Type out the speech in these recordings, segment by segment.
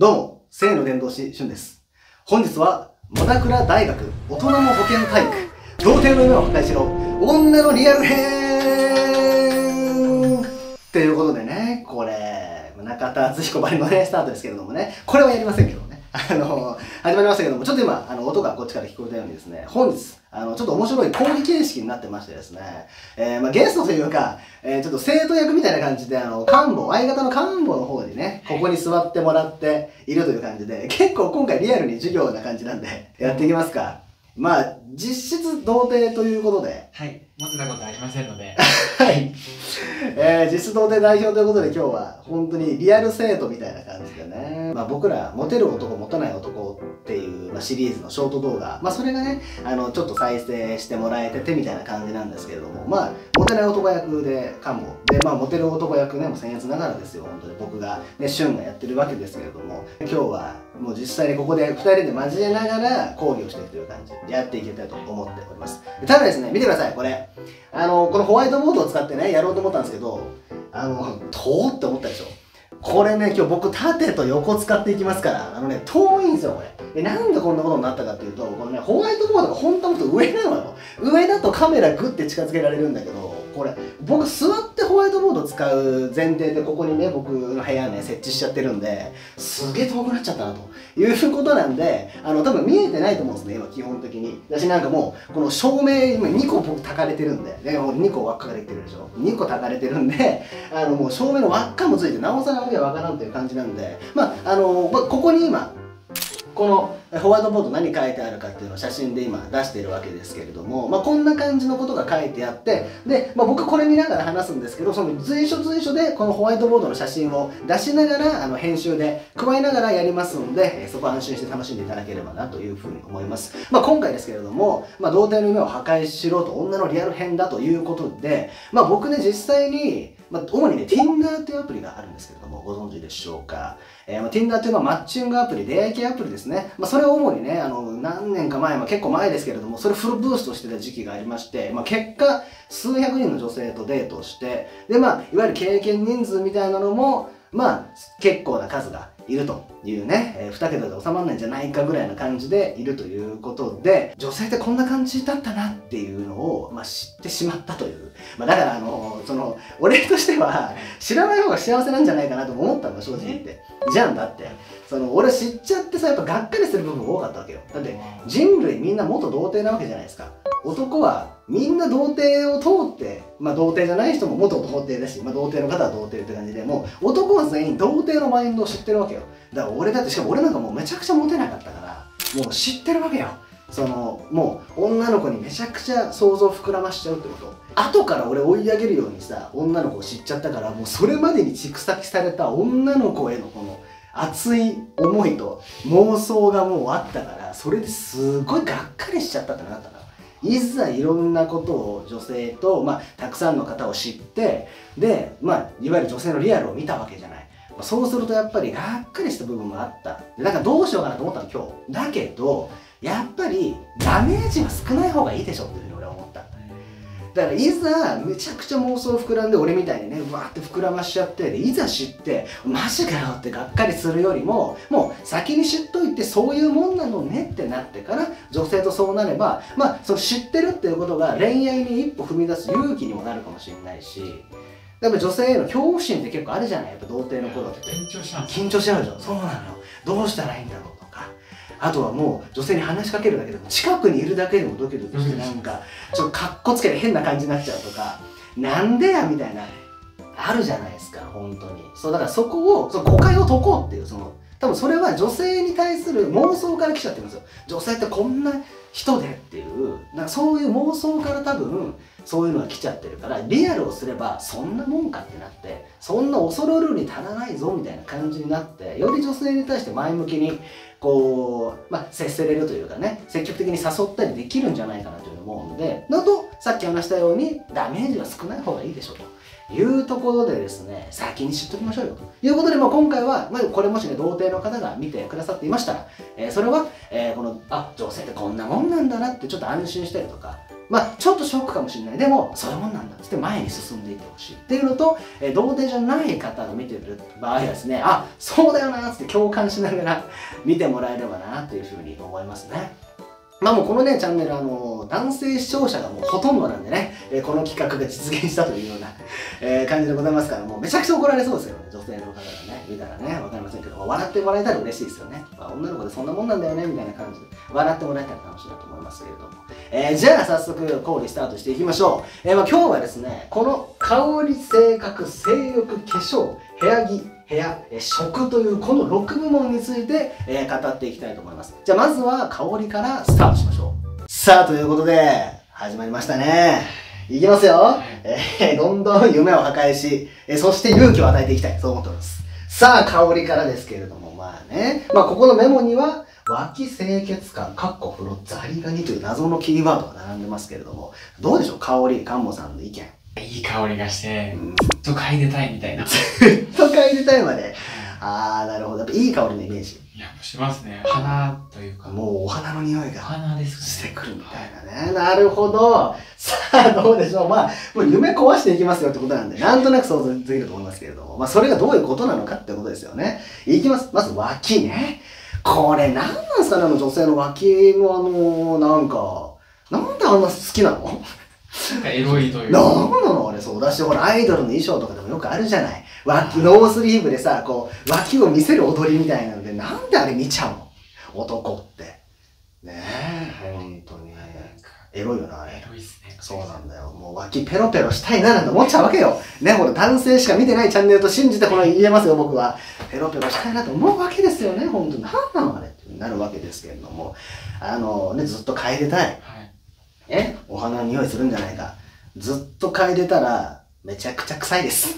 どうも、性の伝道師、しゅんです。本日は、モダクラ大学、大人の保健体育、童貞の夢を破壊しろ、女のリアル編っていうことでね、これ、中田敦彦ばりのね、スタートですけれどもね、これはやりませんけどね、始まりましたけども、ちょっと今、音がこっちから聞こえたようにですね、本日、ちょっと面白い講義形式になってましてですね、ゲストというか、ちょっと生徒役みたいな感じで、幹部、相方の幹部の方にね、ここに座ってもらっているという感じで、結構今回リアルに授業な感じなんで、やっていきますか。まあ、実質童貞ということで。はい。持ってたことありませんので。はい。実質童貞代表ということで今日は、本当にリアル生徒みたいな感じでね。まあ僕ら、モテる男、モテない男っていう、まあ、シリーズのショート動画。まあそれがね、ちょっと再生してもらえててみたいな感じなんですけれども、まあ、モテない男役で、かも。で、まあモテる男役ね、もう僭越ながらですよ、本当に僕が、ね、シュンがやってるわけですけれども、今日は、もう実際にここで2人で交えながら講義をしていくという感じでやっていけたらと思っております。ただですね、見てください、これ。このホワイトボードを使ってね、やろうと思ったんですけど、遠って思ったでしょ。これね、今日僕縦と横使っていきますから、ね、遠いんですよ、これ。なんでこんなことになったかっていうと、このね、ホワイトボードが本当はもっと上なのよ。上だとカメラグッて近づけられるんだけど、これ、僕座ってホワイトボード使う前提でここにね、僕の部屋ね、設置しちゃってるんで、すげえ遠くなっちゃったなということなんで、多分見えてないと思うんですね、今基本的に。私なんかもう、この照明、今2個僕焚かれてるんで、ね、もう2個輪っかができてるでしょ。2個焚かれてるんで、もう照明の輪っかもついて、なおさらわけわからんという感じなんで、まあ、ここに今、このホワイトボード何書いてあるかっていうのを写真で今出しているわけですけれども、まあ、こんな感じのことが書いてあってで、まあ、僕これ見ながら話すんですけど、その随所随所でこのホワイトボードの写真を出しながら編集で加えながらやりますので、そこは安心して楽しんでいただければなというふうに思います。まあ、今回ですけれども、まあ、童貞の夢を破壊しろと女のリアル編だということで、まあ、僕ね実際にまあ、主にね、Tinder というアプリがあるんですけれども、ご存知でしょうか。Tinder というのはマッチングアプリ、出会い系アプリですね。まあ、それを主にね、何年か前、まあ、結構前ですけれども、それをフルブーストしてた時期がありまして、まあ、結果、数百人の女性とデートをして、で、まあ、いわゆる経験人数みたいなのも、まあ、結構な数がいるというね、2桁で収まらないんじゃないかぐらいな感じでいるということで、女性ってこんな感じだったなっていうのを、まあ、知ってしまったという。まあ、だから、俺としては、知らない方が幸せなんじゃないかなと思ったの、正直言って。じゃんだって。俺知っちゃってさ、やっぱがっかりする部分多かったわけよ。だって、人類みんな元童貞なわけじゃないですか。男はみんな童貞を通って、まあ童貞じゃない人も元童貞だし、まあ童貞の方は童貞って感じで、もう男は全員童貞のマインドを知ってるわけよ。だから俺だって、しかも俺なんかもうめちゃくちゃモテなかったから、もう知ってるわけよ。もう女の子にめちゃくちゃ想像膨らましちゃうってこと。後から俺追い上げるようにさ、女の子を知っちゃったから、もうそれまでに蓄積された女の子へのこの、熱い思いと妄想がもうあったから、それですごいがっかりしちゃったってなったな。いざいろんなことを女性と、まあ、たくさんの方を知って、で、まあ、いわゆる女性のリアルを見たわけじゃない。そうするとやっぱりがっかりした部分もあった。だからどうしようかなと思ったの今日。だけど、やっぱりダメージは少ない方がいいでしょっていうふうに俺は思った。だからいざめちゃくちゃ妄想膨らんで俺みたいにねうわーって膨らましちゃっていざ知ってマジかよってがっかりするよりももう先に知っといてそういうもんなのねってなってから女性とそうなればまあその知ってるっていうことが恋愛に一歩踏み出す勇気にもなるかもしれないし。やっぱ女性への恐怖心って結構あるじゃないやっぱ童貞の頃って緊張しちゃうでしょそうなのよどうしたらいいんだろうとかあとはもう女性に話しかけるだけでも近くにいるだけでもドキドキしてなんかちょっとかっこつけて変な感じになっちゃうとかなんでやみたいなあるじゃないですか本当にそうだからそこをその誤解を解こうっていうその多分それは女性に対する妄想から来ちゃってるんですよ女性ってこんな人でっていうなんかそういう妄想から多分そういうのが来ちゃってるからリアルをすればそんなもんかってなってそんな恐れるに足らないぞみたいな感じになってより女性に対して前向きにこう、まあ、接せれるというかね積極的に誘ったりできるんじゃないかなというの思うのでだとさっき話したようにダメージは少ない方がいいでしょと。いうところでですね、先に知っときましょうよ。ということで、まあ、今回は、まあ、これもしね、童貞の方が見てくださっていましたら、それは、この、あ、女性ってこんなもんなんだなって、ちょっと安心したりとか、まあちょっとショックかもしれない。でもそういうもんなんだっつって前に進んでいってほしいっていうのと、童貞じゃない方が見てる場合はですね、あ、そうだよなっつって共感しながら見てもらえればなっていうふうに思いますね。まあもうこのね、チャンネル男性視聴者がもうほとんどなんでね、この企画が実現したというような感じでございますから、もうめちゃくちゃ怒られそうですよね、女性の方がね、見たらね、わかりませんけど、まあ、笑ってもらえたら嬉しいですよね。まあ、女の子でそんなもんなんだよね、みたいな感じで、笑ってもらえたら楽しいなと思いますけれども。じゃあ早速、講義スタートしていきましょう。まあ今日はですね、この香り、性格、性欲、化粧、部屋着、部屋、食というこの6部門について、語っていきたいと思います。じゃあまずは香りからスタートしましょう。さあということで始まりましたね。いきますよ。どんどん夢を破壊し、そして勇気を与えていきたい、そう思っております。さあ香りからですけれども、まあね、まあここのメモには脇清潔感、かっこ風呂ザリガニという謎のキーワードが並んでますけれども、どうでしょう香り、かんもさんの意見。いい香りがして、ずっと嗅いでたいみたいな。ずっと嗅いでたいまで。ああ、なるほど。やっぱいい香りのイメージ。いや、しますね。花というか。もうお花の匂いが。花ですか、してくるみたいなね。なるほど。さあ、どうでしょう。まあ、もう夢壊していきますよってことなんで、なんとなく想像できると思いますけれども。まあ、それがどういうことなのかってことですよね。いきます。まず、脇ね。これ、なんなんですかね、女性の脇もなんであんな好きなのなんかエロいというか。なんなのあれ、そうだし、ほら、アイドルの衣装とかでもよくあるじゃない。脇、ノースリーブでさ、こう、脇を見せる踊りみたいなので、なんであれ見ちゃうの男って。ねえ、本当に。エロいよな、あれ。エロいっすね。そうなんだよ。もう脇ペロペロしたいななんて思っちゃうわけよ。ね、ほら、男性しか見てないチャンネルと信じてこの言えますよ、僕は。ペロペロしたいなと思うわけですよね、本当に。なんなのあれってなるわけですけれども。ね、ずっと嗅いでたい。はいお花の匂いするんじゃないか。ずっと嗅いでたら、めちゃくちゃ臭いです。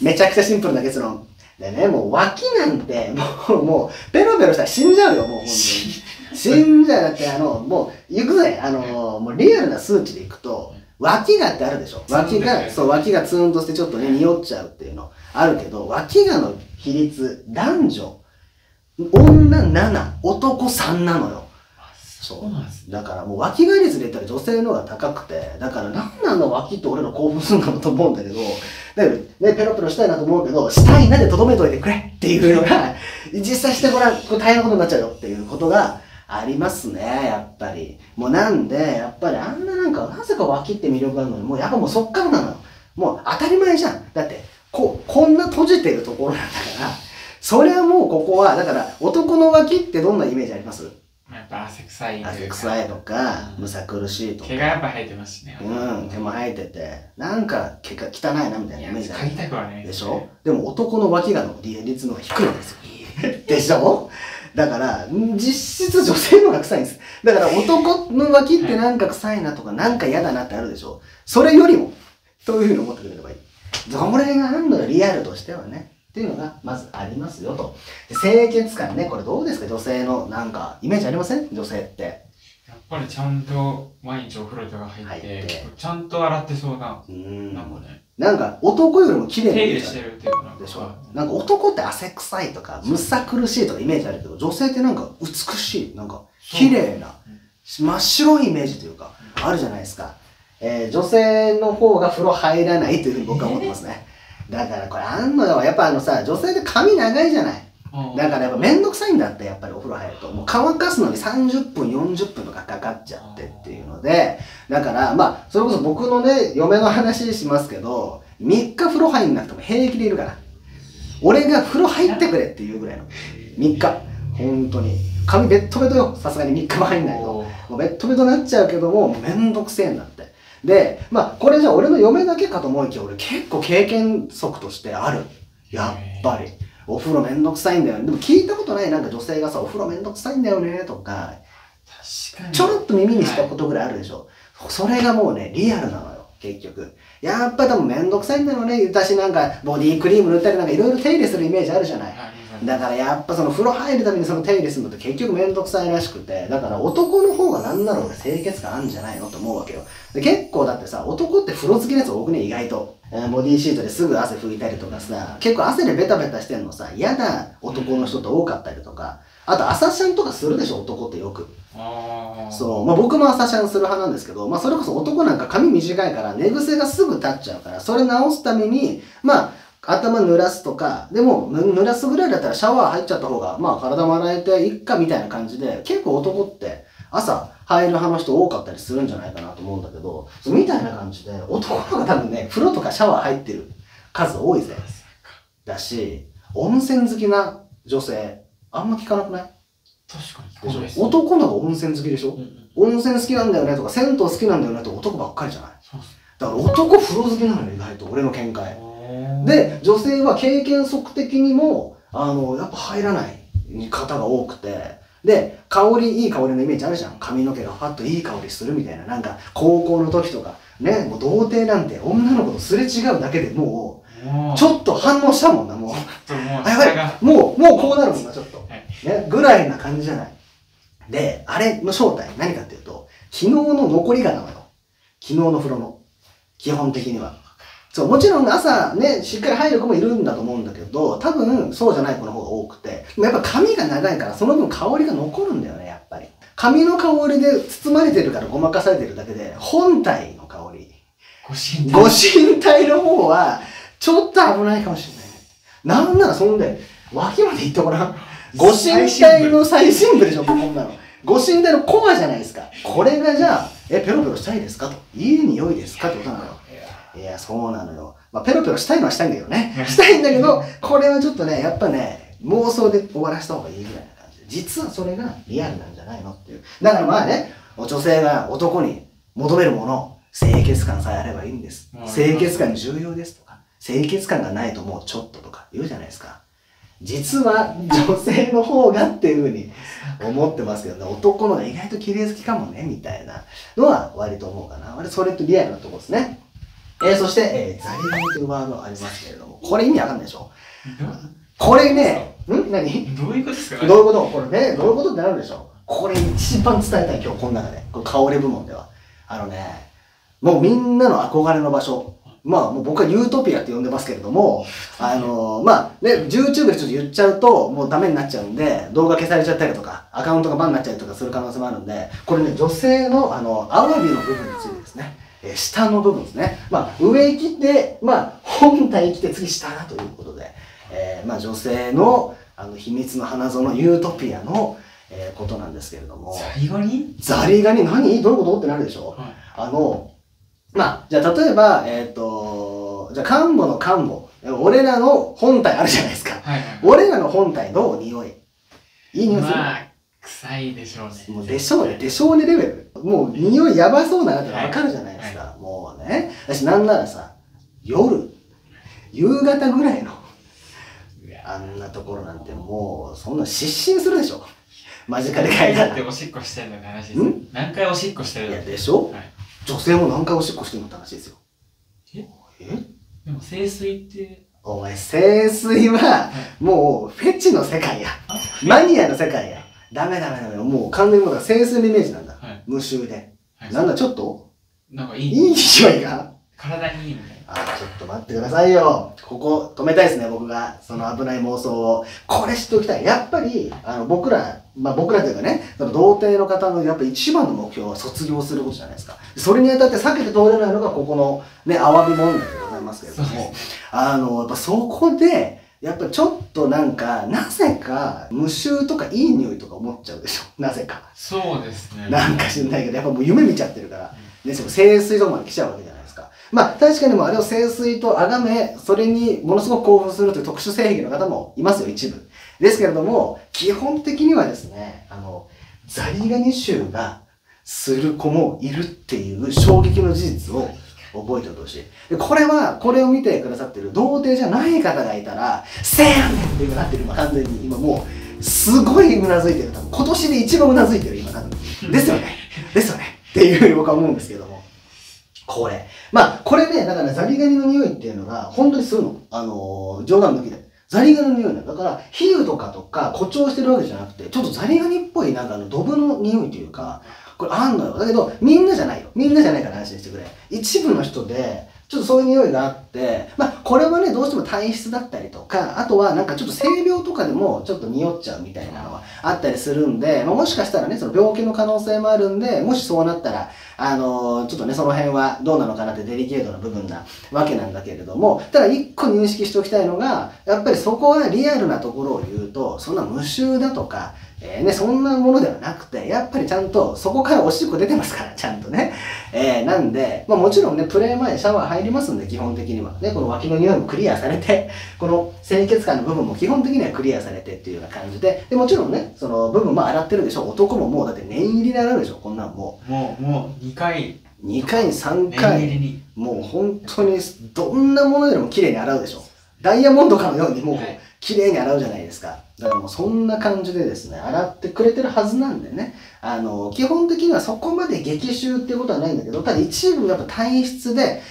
めちゃくちゃシンプルな結論。でね、もう脇なんて、もう、ペロペロしたら死んじゃうよ、もうほんとに。死んじゃう。だって、もう、行くぜ。もうリアルな数値でいくと、脇がってあるでしょ。脇がツーンとしてちょっとね、匂っちゃうっていうのあるけど、脇がの比率、男女、女7、男3なのよ。そうなんです。だからもう脇が率で言ったら女性の方が高くて、だからなんなの脇って俺の興奮するんだろうと思うんだけど、だけどね、ペロペロしたいなと思うけど、したいなでとどめといてくれっていうのが、実際してごらん、これ大変なことになっちゃうよっていうことがありますね、やっぱり。もうなんで、やっぱりあんななんか、なぜか脇って魅力があるのに、もうやっぱもうそっからなのよ。もう当たり前じゃん。だって、こんな閉じてるところなんだから、それはもうここは、だから男の脇ってどんなイメージあります？やっぱ汗臭いというか。汗臭いとか、むさ苦しいとか。毛がやっぱ生えてますしね。うん、毛も生えてて、なんか毛が汚いなみたいなイメージが。嗅ぎたくはね。でしょ？でも男の脇がの利率の低いんですよ。でしょ？だから、実質女性の方が臭いんです。だから男の脇ってなんか臭いなとか、なんか嫌だなってあるでしょ？それよりも、というふうに思ってくれればいい。どれがあるのよ、リアルとしてはね。っていうのが、まずありますよと。で、清潔感ね、これどうですか？女性のなんか、イメージありません？女性って。やっぱりちゃんと毎日お風呂とか入ってちゃんと洗ってそうな。なんかね。なんか、男よりも綺麗に。手入れしてるっていうか。でしょ？なんか男って汗臭いとか、むさ苦しいとかイメージあるけど、女性ってなんか美しい、なんか、綺麗な、真っ白いイメージというか、あるじゃないですか。女性の方が風呂入らないというふうに僕は思ってますね。だからこれあんのよ。やっぱさ、女性って髪長いじゃない。だからやっぱめんどくさいんだって、やっぱりお風呂入ると。もう乾かすのに30分、40分とかかかっちゃってっていうので、だからまあ、それこそ僕のね、嫁の話しますけど、3日風呂入んなくても平気でいるから。俺が風呂入ってくれっていうぐらいの。3日。本当に。髪ベットベトよ。さすがに3日も入んないと。もうベットベトになっちゃうけども、めんどくせえんだって。で、まあ、これじゃ俺の嫁だけかと思いきや、俺結構経験則としてある。やっぱり。お風呂めんどくさいんだよね。でも聞いたことない、なんか女性がさ、お風呂めんどくさいんだよね、とか。確かに。ちょろっと耳にしたことぐらいあるでしょ。それがもうね、リアルなのよ、結局。やっぱ多分めんどくさいんだよね。私なんか、ボディクリーム塗ったりなんかいろいろ手入れするイメージあるじゃない。だからやっぱその風呂入るためにその手入れするのって結局めんどくさいらしくて、だから男の方がなんなら俺清潔感あるんじゃないのと思うわけよ。で、結構だってさ、男って風呂付きのやつ多くね、意外と。ボディシートですぐ汗拭いたりとかさ、結構汗でベタベタしてんのさ、嫌な男の人って多かったりとか、あと朝シャンとかするでしょ、男ってよく。そう、まあ、僕も朝シャンする派なんですけど、まあ、それこそ男なんか髪短いから寝癖がすぐ立っちゃうから、それ直すためにまあ頭濡らすとか、でも濡らすぐらいだったらシャワー入っちゃった方がまあ体も洗えていっかみたいな感じで、結構男って朝入る派の人多かったりするんじゃないかなと思うんだけど、みたいな感じで男の方が多分ね、風呂とかシャワー入ってる数多いぜ。だし、温泉好きな女性あんま聞かなくない？確かに。でしょ？男の方が温泉好きでしょ、うんうん、温泉好きなんだよねとか銭湯好きなんだよねとか男ばっかりじゃない。だから男風呂好きなのよ、意外と俺の見解で。女性は経験則的にもやっぱ入らない方が多くて、で香り、いい香りのイメージあるじゃん。髪の毛がファッといい香りするみたいな、なんか高校の時とかね、もう童貞なんて女の子とすれ違うだけでもうちょっと反応したもんな、もう。あ、やばい、もうこうなるもんな、ちょっと。ね、ぐらいな感じじゃない。で、あれの正体、何かっていうと、昨日の残りがなのよ。昨日の風呂の。基本的には。そう、もちろん朝ね、しっかり入る子もいるんだと思うんだけど、多分そうじゃない子の方が多くて。やっぱ髪が長いから、その分香りが残るんだよね、やっぱり。髪の香りで包まれてるからごまかされてるだけで、本体の香り。ご神体の方は、ちょっと危ないかもしれない。なんならそんで、脇まで行ってごらん。ご神体の最深部でしょ、こんなの。ご神体のコアじゃないですか。これがじゃあ、ペロペロしたいですかと。いい匂いですかってことなのよ。いや、そうなのよ。まあ、ペロペロしたいのはしたいんだけどね。したいんだけど、これはちょっとね、やっぱね、妄想で終わらせた方がいいぐらいな感じで。実はそれがリアルなんじゃないのっていう。だからまあね、女性が男に求めるもの、清潔感さえあればいいんです。清潔感重要ですとか。清潔感がないともうちょっととか言うじゃないですか。実は女性の方がっていうふうに思ってますけど、ね、男のが意外と綺麗好きかもね、みたいなのは割と思うかな。割とそれとリアルなところですね。そして、ザリガニというワードがありますけれども、これ意味わかんないでしょ？これね、何？どういうことですか？どういうこと？これね、どういうことってなるでしょ？これ一番伝えたい、今日この中で。この香り部門では。もうみんなの憧れの場所。まあ、もう僕はユートピアって呼んでますけれども、まあ、ね、YouTube でちょっと言っちゃうと、もうダメになっちゃうんで、動画消されちゃったりとか、アカウントがバンになっちゃったりとかする可能性もあるんで、これね、女性の、アワビの部分についてですね、下の部分ですね。まあ、上切って、まあ、本体切って次下だということで、まあ、女性の、秘密の花園、ユートピアの、ことなんですけれども。ザリガニ何？どういうことってなるでしょ？はい、まあ、じゃあ例えば、じゃあ看護。俺らの本体あるじゃないですか。はいはい、俺らの本体の匂い。いい匂いする？まあ、臭いでしょうね。もうでしょうね。でしょうねレベル。もう匂いやばそうだなってわかるじゃないですか。はい、もうね。私なんならさ、夕方ぐらいの、あんなところなんてもう、そんな失神するでしょ。間近で嗅いだら。だっておしっこしてんのって話です。何回おしっこしてるの？いや、でしょ？はい、女性も何回おしっこしてるのって話ですよ。でも清水って。お前、清水は、もう、フェチの世界や。マニアの世界や。ダメ。もう完全にもう、清水のイメージなんだ。無臭で。なんだ、ちょっとなんかいい。いい匂いが体にいいみたいな。あ、ちょっと待ってくださいよ。ここ、止めたいですね、僕が。その危ない妄想を。これ知っておきたい。やっぱり、僕らというかね、その童貞の方のやっぱ一番の目標は卒業することじゃないですか。それにあたって避けて通れないのがここのね、アワビ問題でございますけれども、やっぱそこで、やっぱちょっとなんか、なぜか無臭とかいい匂いとか思っちゃうでしょ。なぜか。そうですね。なんか知んないけど、やっぱもう夢見ちゃってるから、ね、清水とかまで来ちゃうわけじゃないですか。まあ確かにもあれを清水と崇め、それにものすごく興奮するという特殊性癖の方もいますよ、一部。ですけれども、基本的にはですね、ザリガニ臭がする子もいるっていう衝撃の事実を覚えておいてほしい。で、これを見てくださってる童貞じゃない方がいたら、せやねんって今なってる、今完全に。今もう、すごいうなずいてる。多分今年で一番うなずいてる、今多分。ですよね。っていうふうに僕は思うんですけども。これ。まあ、これね、だからザリガニの匂いっていうのが、本当にするの。冗談抜きで。ザリガニの匂いなんだから、比喩とか誇張してるわけじゃなくて、ちょっとザリガニっぽいなんかドブの匂いというか、これあんのよ。だけど、みんなじゃないから安心してくれ。一部の人で、ちょっとそういう匂いがあっって、まあ、これはね、どうしても体質だったりとか、あとはなんかちょっと性病とかでもちょっと匂っちゃうみたいなのはあったりするんで、まあ、もしかしたらね、その病気の可能性もあるんで、もしそうなったら、ちょっとね、その辺はどうなのかなってデリケートな部分なわけなんだけれども、ただ一個認識しておきたいのが、やっぱりそこはリアルなところを言うと、そんな無臭だとか、そんなものではなくて、やっぱりちゃんとそこからおしっこ出てますから、ちゃんとね。なんで、まあもちろんね、プレイ前シャワー入りますんで、基本的には。ね、この脇の匂いもクリアされて、この清潔感の部分も基本的にはクリアされてっていうような感じで、でもちろんね、その部分も洗ってるでしょ。男ももうだって念入りに洗うでしょ、こんなんもう。もう2回、3回。念入りに。もう本当に、どんなものよりも綺麗に洗うでしょ。ダイヤモンドかのようにもう、綺麗に洗うじゃないですか。だからもうそんな感じでですね、洗ってくれてるはずなんでね、基本的にはそこまで激臭っていうことはないんだけど、ただ一部やっぱ体質で、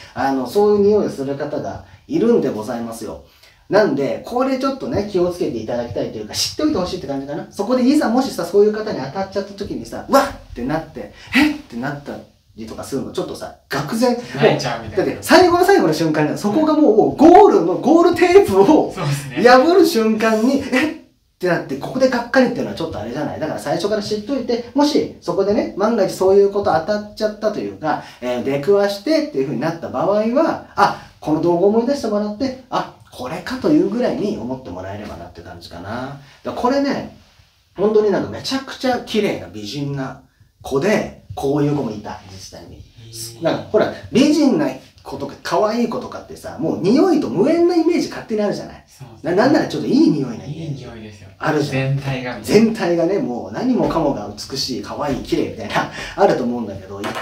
そういう匂いをする方がいるんでございますよ。なんで、これちょっとね、気をつけていただきたいというか、知っておいてほしいって感じかな。そこでいざもしさ、そういう方に当たっちゃった時にさ、うわっってなって、えっってなったりとかするの、ちょっとさ、愕然。泣いちゃうみたいな。だって、最後の最後の瞬間に、そこがもうゴールテープを破る瞬間に、えっってなって、ここでがっかりっていうのはちょっとあれじゃない。だから最初から知っといて、もしそこでね、万が一そういうこと当たっちゃったというか、出くわしてっていう風になった場合は、あ、この動画を思い出してもらって、あ、これかというぐらいに思ってもらえればなって感じかな。だからこれね、本当になんかめちゃくちゃ綺麗な美人な子で、こういう子もいた、実際に。なんかほら、美人な子とか可愛い子とかってさ、もう匂いと無縁なイメージ勝手にあるじゃない。なんならちょっといい匂いなイメージあるじゃん。全体がね、もう何もかもが美しい、可愛い、綺麗みたいなあると思うんだけど、いた、やっ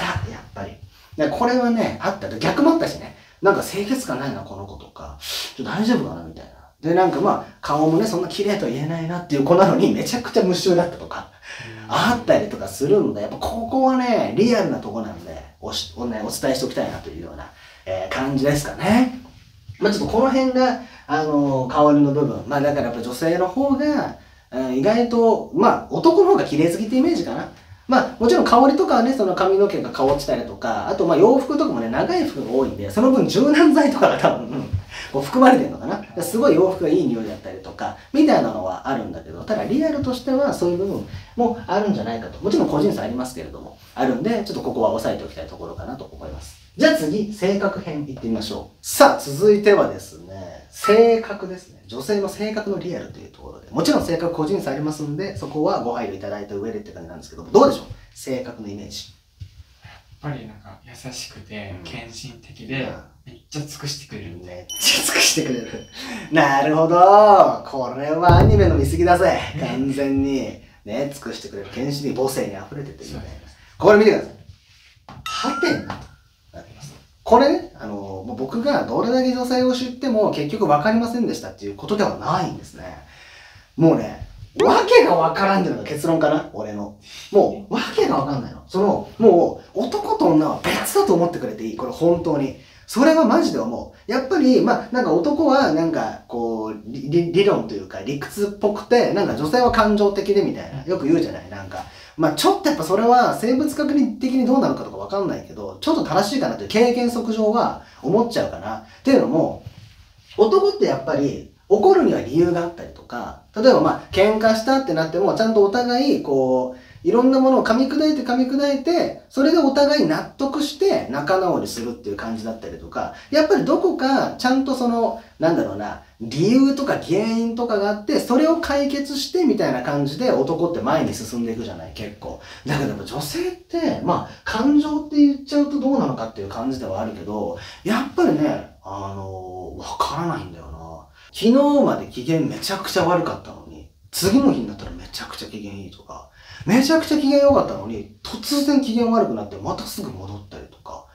ぱり。これはね、あったと。逆もあったしね、なんか清潔感ないなこの子とか、ちょっと大丈夫かなみたいな。で、なんかまあ顔もね、そんな綺麗とは言えないなっていう子なのにめちゃくちゃ無臭だったとかあったりとかするんで、やっぱここはね、リアルなとこなんでお伝えしておきたいなというような感じですかね。まあちょっとこの辺が、香りの部分。まあだからやっぱ女性の方が、意外と、まあ男の方が綺麗好きってイメージかな。まあもちろん香りとかはね、その髪の毛が香ってたりとか、あとまあ洋服とかもね、長い服が多いんで、その分柔軟剤とかが多分、含まれてるのかな。すごい洋服がいい匂いだったりとか、みたいなのはあるんだけど、ただリアルとしてはそういう部分もあるんじゃないかと。もちろん個人差ありますけれども、あるんで、ちょっとここは押さえておきたいところかなと思います。じゃあ次、性格編いってみましょう。さあ、続いてはですね、性格ですね。女性の性格のリアルというところで。もちろん性格個人差ありますんで、そこはご配慮いただいた上でって感じなんですけど、どうでしょう性格のイメージ。やっぱりなんか優しくて、献身的で、めっちゃ尽くしてくれるんで。めっちゃ尽くしてくれる。なるほど。これはアニメの見過ぎだぜ。完全に。ね、尽くしてくれる。献身的、母性に溢れてていいね。これ見てください。はてな。これね、もう僕がどれだけ女性を知っても結局分かりませんでしたっていうことではないんですね。もうね、わけが分からんっていうのが結論かな、俺の。もう、わけが分かんないの。もう、男と女は別だと思ってくれていい。これ本当に。それはマジで思う。やっぱり、まあ、なんか男は、なんか、こう、理論というか理屈っぽくて、なんか女性は感情的でみたいな。よく言うじゃない、なんか。まあちょっとやっぱそれは生物学的にどうなのかとかわかんないけど、ちょっと正しいかなという経験則上は思っちゃうかな。っていうのも、男ってやっぱり怒るには理由があったりとか、例えばまあ喧嘩したってなっても、ちゃんとお互いこう、いろんなものを噛み砕いて、それでお互い納得して仲直りするっていう感じだったりとか、やっぱりどこかちゃんとその、なんだろうな、理由とか原因とかがあって、それを解決してみたいな感じで男って前に進んでいくじゃない、結構。だけど女性って、まあ、感情って言っちゃうとどうなのかっていう感じではあるけど、やっぱりね、わからないんだよな。昨日まで機嫌めちゃくちゃ悪かったのに、次の日になったらめちゃくちゃ機嫌いいとか、めちゃくちゃ機嫌良かったのに、突然機嫌悪くなってまたすぐ戻ったりとか、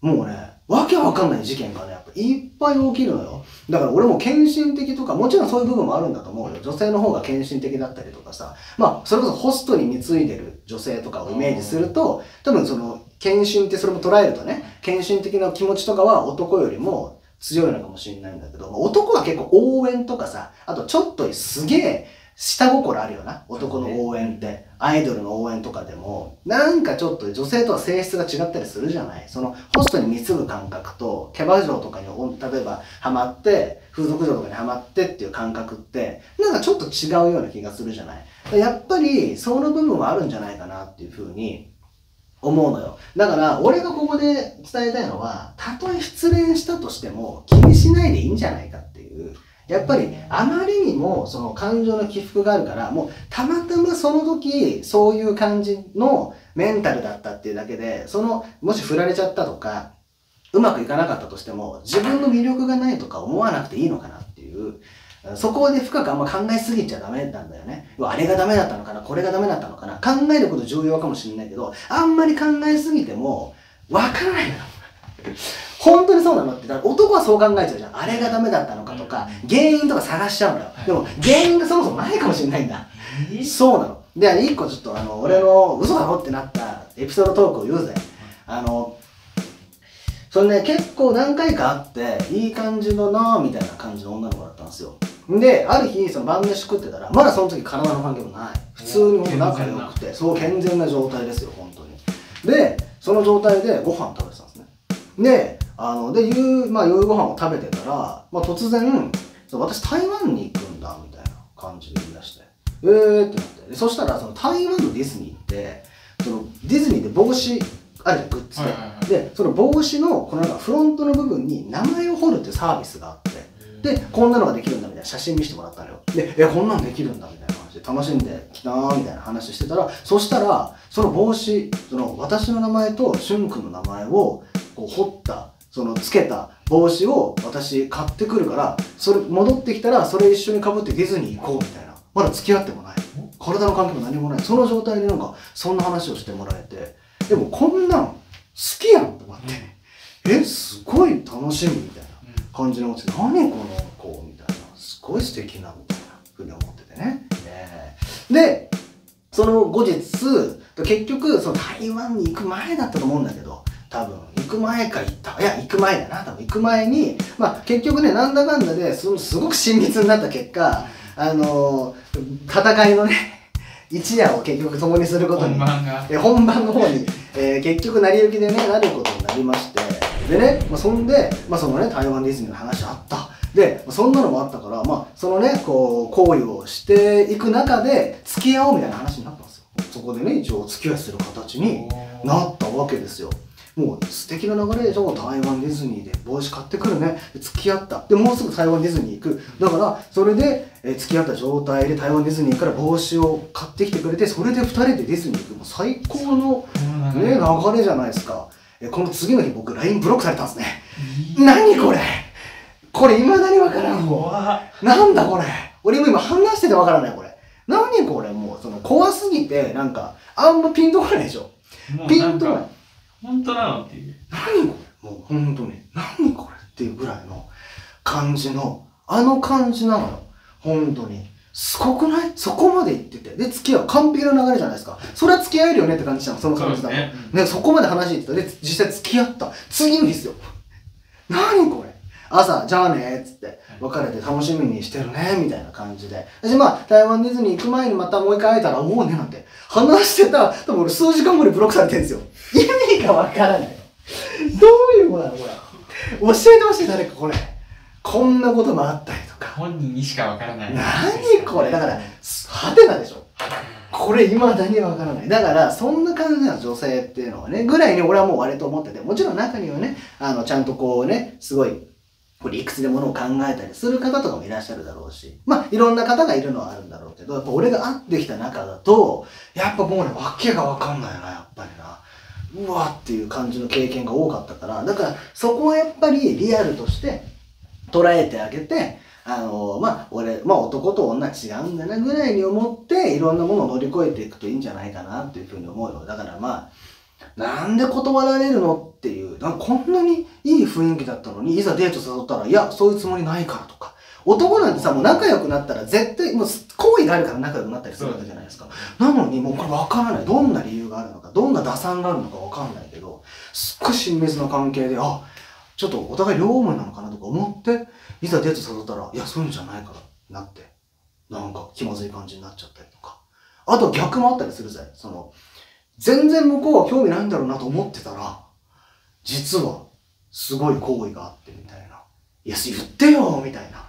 もうね、わけわかんない事件がね、やっぱいっぱい起きるのよ。だから俺も献身的とか、もちろんそういう部分もあるんだと思うよ。女性の方が献身的だったりとかさ、まあ、それこそホストに貢いでる女性とかをイメージすると、多分その、献身ってそれも捉えるとね、献身的な気持ちとかは男よりも強いのかもしれないんだけど、男は結構応援とかさ、あとちょっとすげえ、下心あるよな、男の応援って、ね、アイドルの応援とかでもなんかちょっと女性とは性質が違ったりするじゃない。そのホストに貢ぐ感覚とキャバ嬢とかに例えばハマって風俗嬢とかにハマってっていう感覚ってなんかちょっと違うような気がするじゃない。やっぱりその部分はあるんじゃないかなっていうふうに思うのよ。だから俺がここで伝えたいのは、たとえ失恋したとしても気にしないでいいんじゃないかっていう。やっぱりあまりにもその感情の起伏があるから、もうたまたまその時そういう感じのメンタルだったっていうだけで、そのもし振られちゃったとかうまくいかなかったとしても自分の魅力がないとか思わなくていいのかなっていう。そこで深くあんま考えすぎちゃダメなんだよね。あれがダメだったのかな、これがダメだったのかな、考えること重要かもしれないけど、あんまり考えすぎてもわからないのよ本当にそうなのって。だから男はそう考えちゃうじゃん。あれがダメだったのかとか原因とか探しちゃうんだよ。でも原因がそもそもないかもしれないんだそうなの。で1個ちょっと俺の嘘だろってなったエピソードトークを言うぜ。それね、結構何回かあっていい感じだなぁみたいな感じの女の子だったんですよ。である日その晩飯食ってたら、まだその時体の関係もない、普通に仲良くて、そう健全な状態ですよ本当に。でその状態でご飯食べてたんですね。で夜ご飯を食べてたら、突然「私台湾に行くんだ」みたいな感じで言い出して「えー」ってなって。でそしたらその台湾のディズニーって、そのディズニーで帽子あるじゃん、グッズで。でその帽子のこのなんかフロントの部分に名前を彫るっていうサービスがあって、で、こんなのができるんだみたいな写真見せてもらったのよ。で、こんなのできるんだみたいな話で楽しんできたーみたいな話してたら、そしたら、その帽子、その私の名前としゅんくんの名前をこう彫った、そのつけた帽子を私買ってくるから、それ戻ってきたらそれ一緒に被ってディズニー行こうみたいな。まだ付き合ってもない。体の関係も何もない。その状態でなんかそんな話をしてもらえて、でもこんなの好きやんと思って、すごい楽しみみたいな。感じの持ちで、何この子みたいな、すごい素敵なみたいなふうに思っててね。でその後日結局その台湾に行く前だったと思うんだけど、多分行く前か行ったいや行く前だな、多分行く前に、結局ね、なんだかんだで すごく親密になった結果、戦いのね一夜を結局共にすることに、本番の方に、結局成り行きでね、なることになりまして。でね、そんで、そのね、台湾ディズニーの話あった。で、そんなのもあったから、そのね、こう、行為をしていく中で、付き合おうみたいな話になったんですよ。そこでね、一応、付き合いする形になったわけですよ。もう、素敵な流れでしょ、台湾ディズニーで帽子買ってくるね。付き合った。で、もうすぐ台湾ディズニー行く。だから、それで、付き合った状態で台湾ディズニーから帽子を買ってきてくれて、それで2人でディズニー行く。もう最高の、ね、流れじゃないですか。この次の日僕 LINE ブロックされたんですね。何これ、これ未だに分からんもん。なんだこれ、俺も今話してて分からない、これ何これ。もうその怖すぎてなんかあんまピンとこないでしょ。ピンとこない、本当なのっていう、何これ、もう本当に何これっていうぐらいの感じの感じなのよ。本当にすごくない？そこまで言ってて。で、付き合う。完璧な流れじゃないですか。それは付き合えるよねって感じじゃん、その感じだもん。ね、そこまで話言ってた。で、実際付き合った。次の日ですよ。何これ？朝、じゃあねーっつって、別れて楽しみにしてるね、みたいな感じで。私、台湾ディズニー行く前にまたもう一回会えたら、おうね、なんて。話してた、多分俺数時間後にブロックされてるんですよ。意味がわからない。どういうことなのこれ。教えてほしい、誰かこれ。こんなこともあったりとか。本人にしかわからない。何これ、だから、派手なでしょ。これ、未だにわからない。だから、そんな感じな女性っていうのはね、ぐらいに俺はもう割と思ってて、もちろん中にはね、ちゃんとこうね、すごい、理屈でものを考えたりする方とかもいらっしゃるだろうし、いろんな方がいるのはあるんだろうけど、やっぱ俺が会ってきた中だと、やっぱもうね、わけがわかんないな、やっぱりな。うわっていう感じの経験が多かったから、だから、そこはやっぱりリアルとして、捉えてあげて、俺、男と女違うんだなぐらいに思って、いろんなものを乗り越えていくといいんじゃないかなっていうふうに思うよ。だからなんで断られるのっていう、こんなにいい雰囲気だったのに、いざデート誘ったら、いや、そういうつもりないからとか。男なんてさ、もう仲良くなったら絶対、もう好意があるから仲良くなったりするわけじゃないですか。なのに、もうこれわからない。どんな理由があるのか、どんな打算があるのかわかんないけど、すっごい親密な関係で、ちょっとお互い両思いなのかなとか思って、いざデート誘ったら、いや、そういうんじゃないから、なって。なんか気まずい感じになっちゃったりとか。あと逆もあったりするぜ。その、全然向こうは興味ないんだろうなと思ってたら、実は、すごい好意があってみたいな。いや、言ってよみたいな。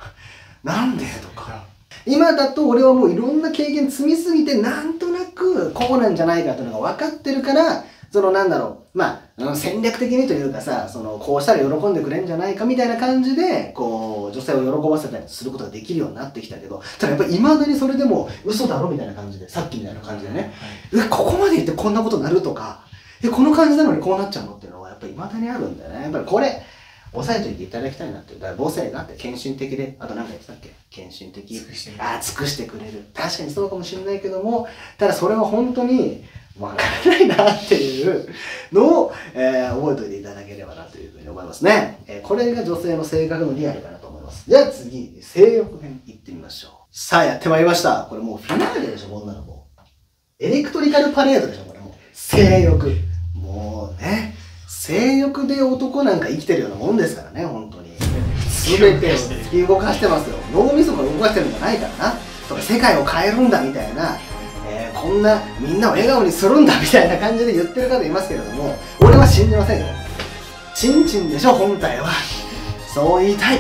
なんでとか。今だと俺はもういろんな経験積みすぎて、なんとなくこうなんじゃないかっていうのが分かってるから、そのなんだろう、まあ、戦略的にというかさ、その、こうしたら喜んでくれんじゃないかみたいな感じで、こう、女性を喜ばせたりすることができるようになってきたけど、ただやっぱり未だにそれでも嘘だろみたいな感じで、さっきみたいな感じでね、はい、ここまで言ってこんなことになるとか、この感じなのにこうなっちゃうのっていうのはやっぱり未だにあるんだよね。やっぱりこれ、抑えといていただきたいなっていう。だから母性があって、献身的で、あと何か言ってたっけ？献身的。尽くしてくれる。確かにそうかもしれないけども、ただそれは本当に、わからないなっていうのを、覚えておいていただければなというふうに思いますね。これが女性の性格のリアルかなと思います。じゃあ次、性欲編いってみましょう。さあやってまいりました。これもうフィナーレでしょ、こんなのもう。エレクトリカルパレードでしょ、これもう。性欲。もうね、性欲で男なんか生きてるようなもんですからね、本当に。全てを突き動かしてますよ。脳みそが動かしてるんじゃないからな。とか世界を変えるんだみたいな。こんなみんなを笑顔にするんだみたいな感じで言ってる方いますけれども、俺は信じませんよ。チンチンでしょ本体は。そう言いたい。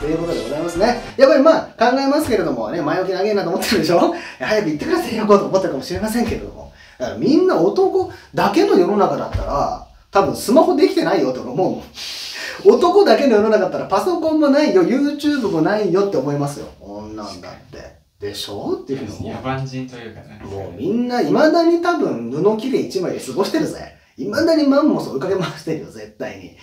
ということでございますね。やっぱりまあ考えますけれどもね、前置き長いなと思ってるでしょ。早く言ってくださいよと思ってるかもしれませんけれども、だからみんな男だけの世の中だったら多分スマホできてないよとか思う。男だけの世の中だったらパソコンもないよ、 YouTube もないよって思いますよ。女なんだって。でしょっていうのも。野蛮人というかね。もうみんな、未だに多分布切れ一枚で過ごしてるぜ。未だにマンモス追いかけ回してるよ、絶対に。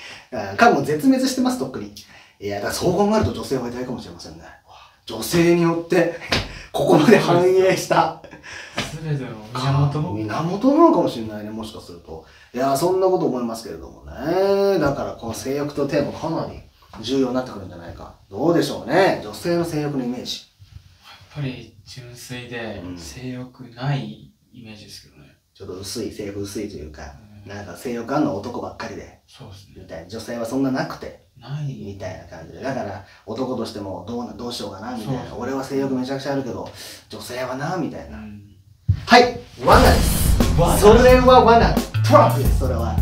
かも絶滅してます、とっくに。いや、だからそう考えると女性は偉大かもしれませんね。女性によって、ここまで繁栄した。すべての源なのかもしれないね、もしかすると。いや、そんなこと思いますけれどもね。だから、この性欲とテーマかなり重要になってくるんじゃないか。どうでしょうね。女性の性欲のイメージ。やっぱり純粋で性欲ないイメージですけどね。ちょっと薄い、性欲薄いというか、なんか性欲あんの男ばっかりで、そうですね。みたいな。女性はそんななくて、ないみたいな感じで。だから男としてもどうしようかなみたいな。俺は性欲めちゃくちゃあるけど、女性はなみたいな。はい、罠です。それは罠。トラップです、それは。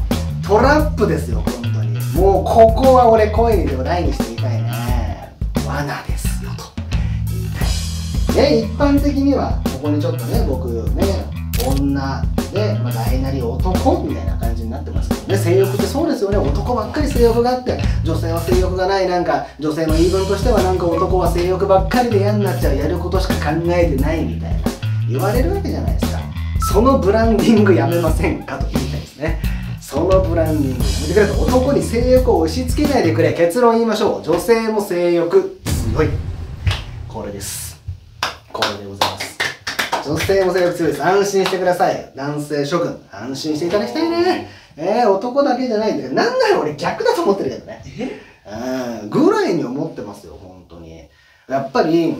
トラップですよ、本当に。もうここは俺恋を大にしていたいね。罠ですよと。一般的にはここにちょっとね、僕ね、女で、まあ、大なり男みたいな感じになってますけどね。性欲ってそうですよね。男ばっかり性欲があって女性は性欲がない。なんか女性の言い分としては、なんか男は性欲ばっかりで嫌になっちゃう、やることしか考えてないみたいな言われるわけじゃないですか。そのブランディングやめませんかと言いたいですね。そのブランディングやめてくれと。男に性欲を押し付けないでくれ。結論言いましょう。女性も性欲強い。これです。これでございます。女性も性欲強いです。安心してください。男性諸君、安心していただきたいね。男だけじゃないんだけど、なんなら俺逆だと思ってるけどね。ぐらいに思ってますよ、本当に。やっぱり、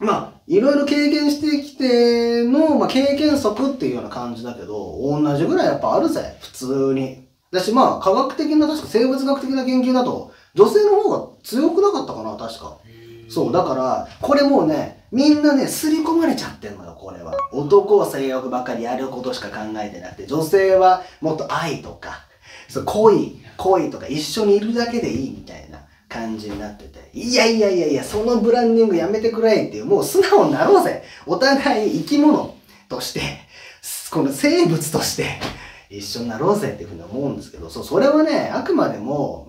まあいろいろ経験してきての、まあ、経験則っていうような感じだけど、同じぐらいやっぱあるぜ、普通に。だし、まあ科学的な、確か生物学的な研究だと女性の方が強くなかったかな、確か。そう、だから、これもうね、みんなね、すり込まれちゃってんのよ、これは。男は性欲ばっかり、やることしか考えてなくて、女性はもっと愛とか、そう、恋とか、一緒にいるだけでいいみたいな感じになってて。いやいやいやいや、そのブランディングやめてくれっていう、もう素直になろうぜ。お互い生き物として、この生物として、一緒になろうぜっていうふうに思うんですけど、そう、それはね、あくまでも、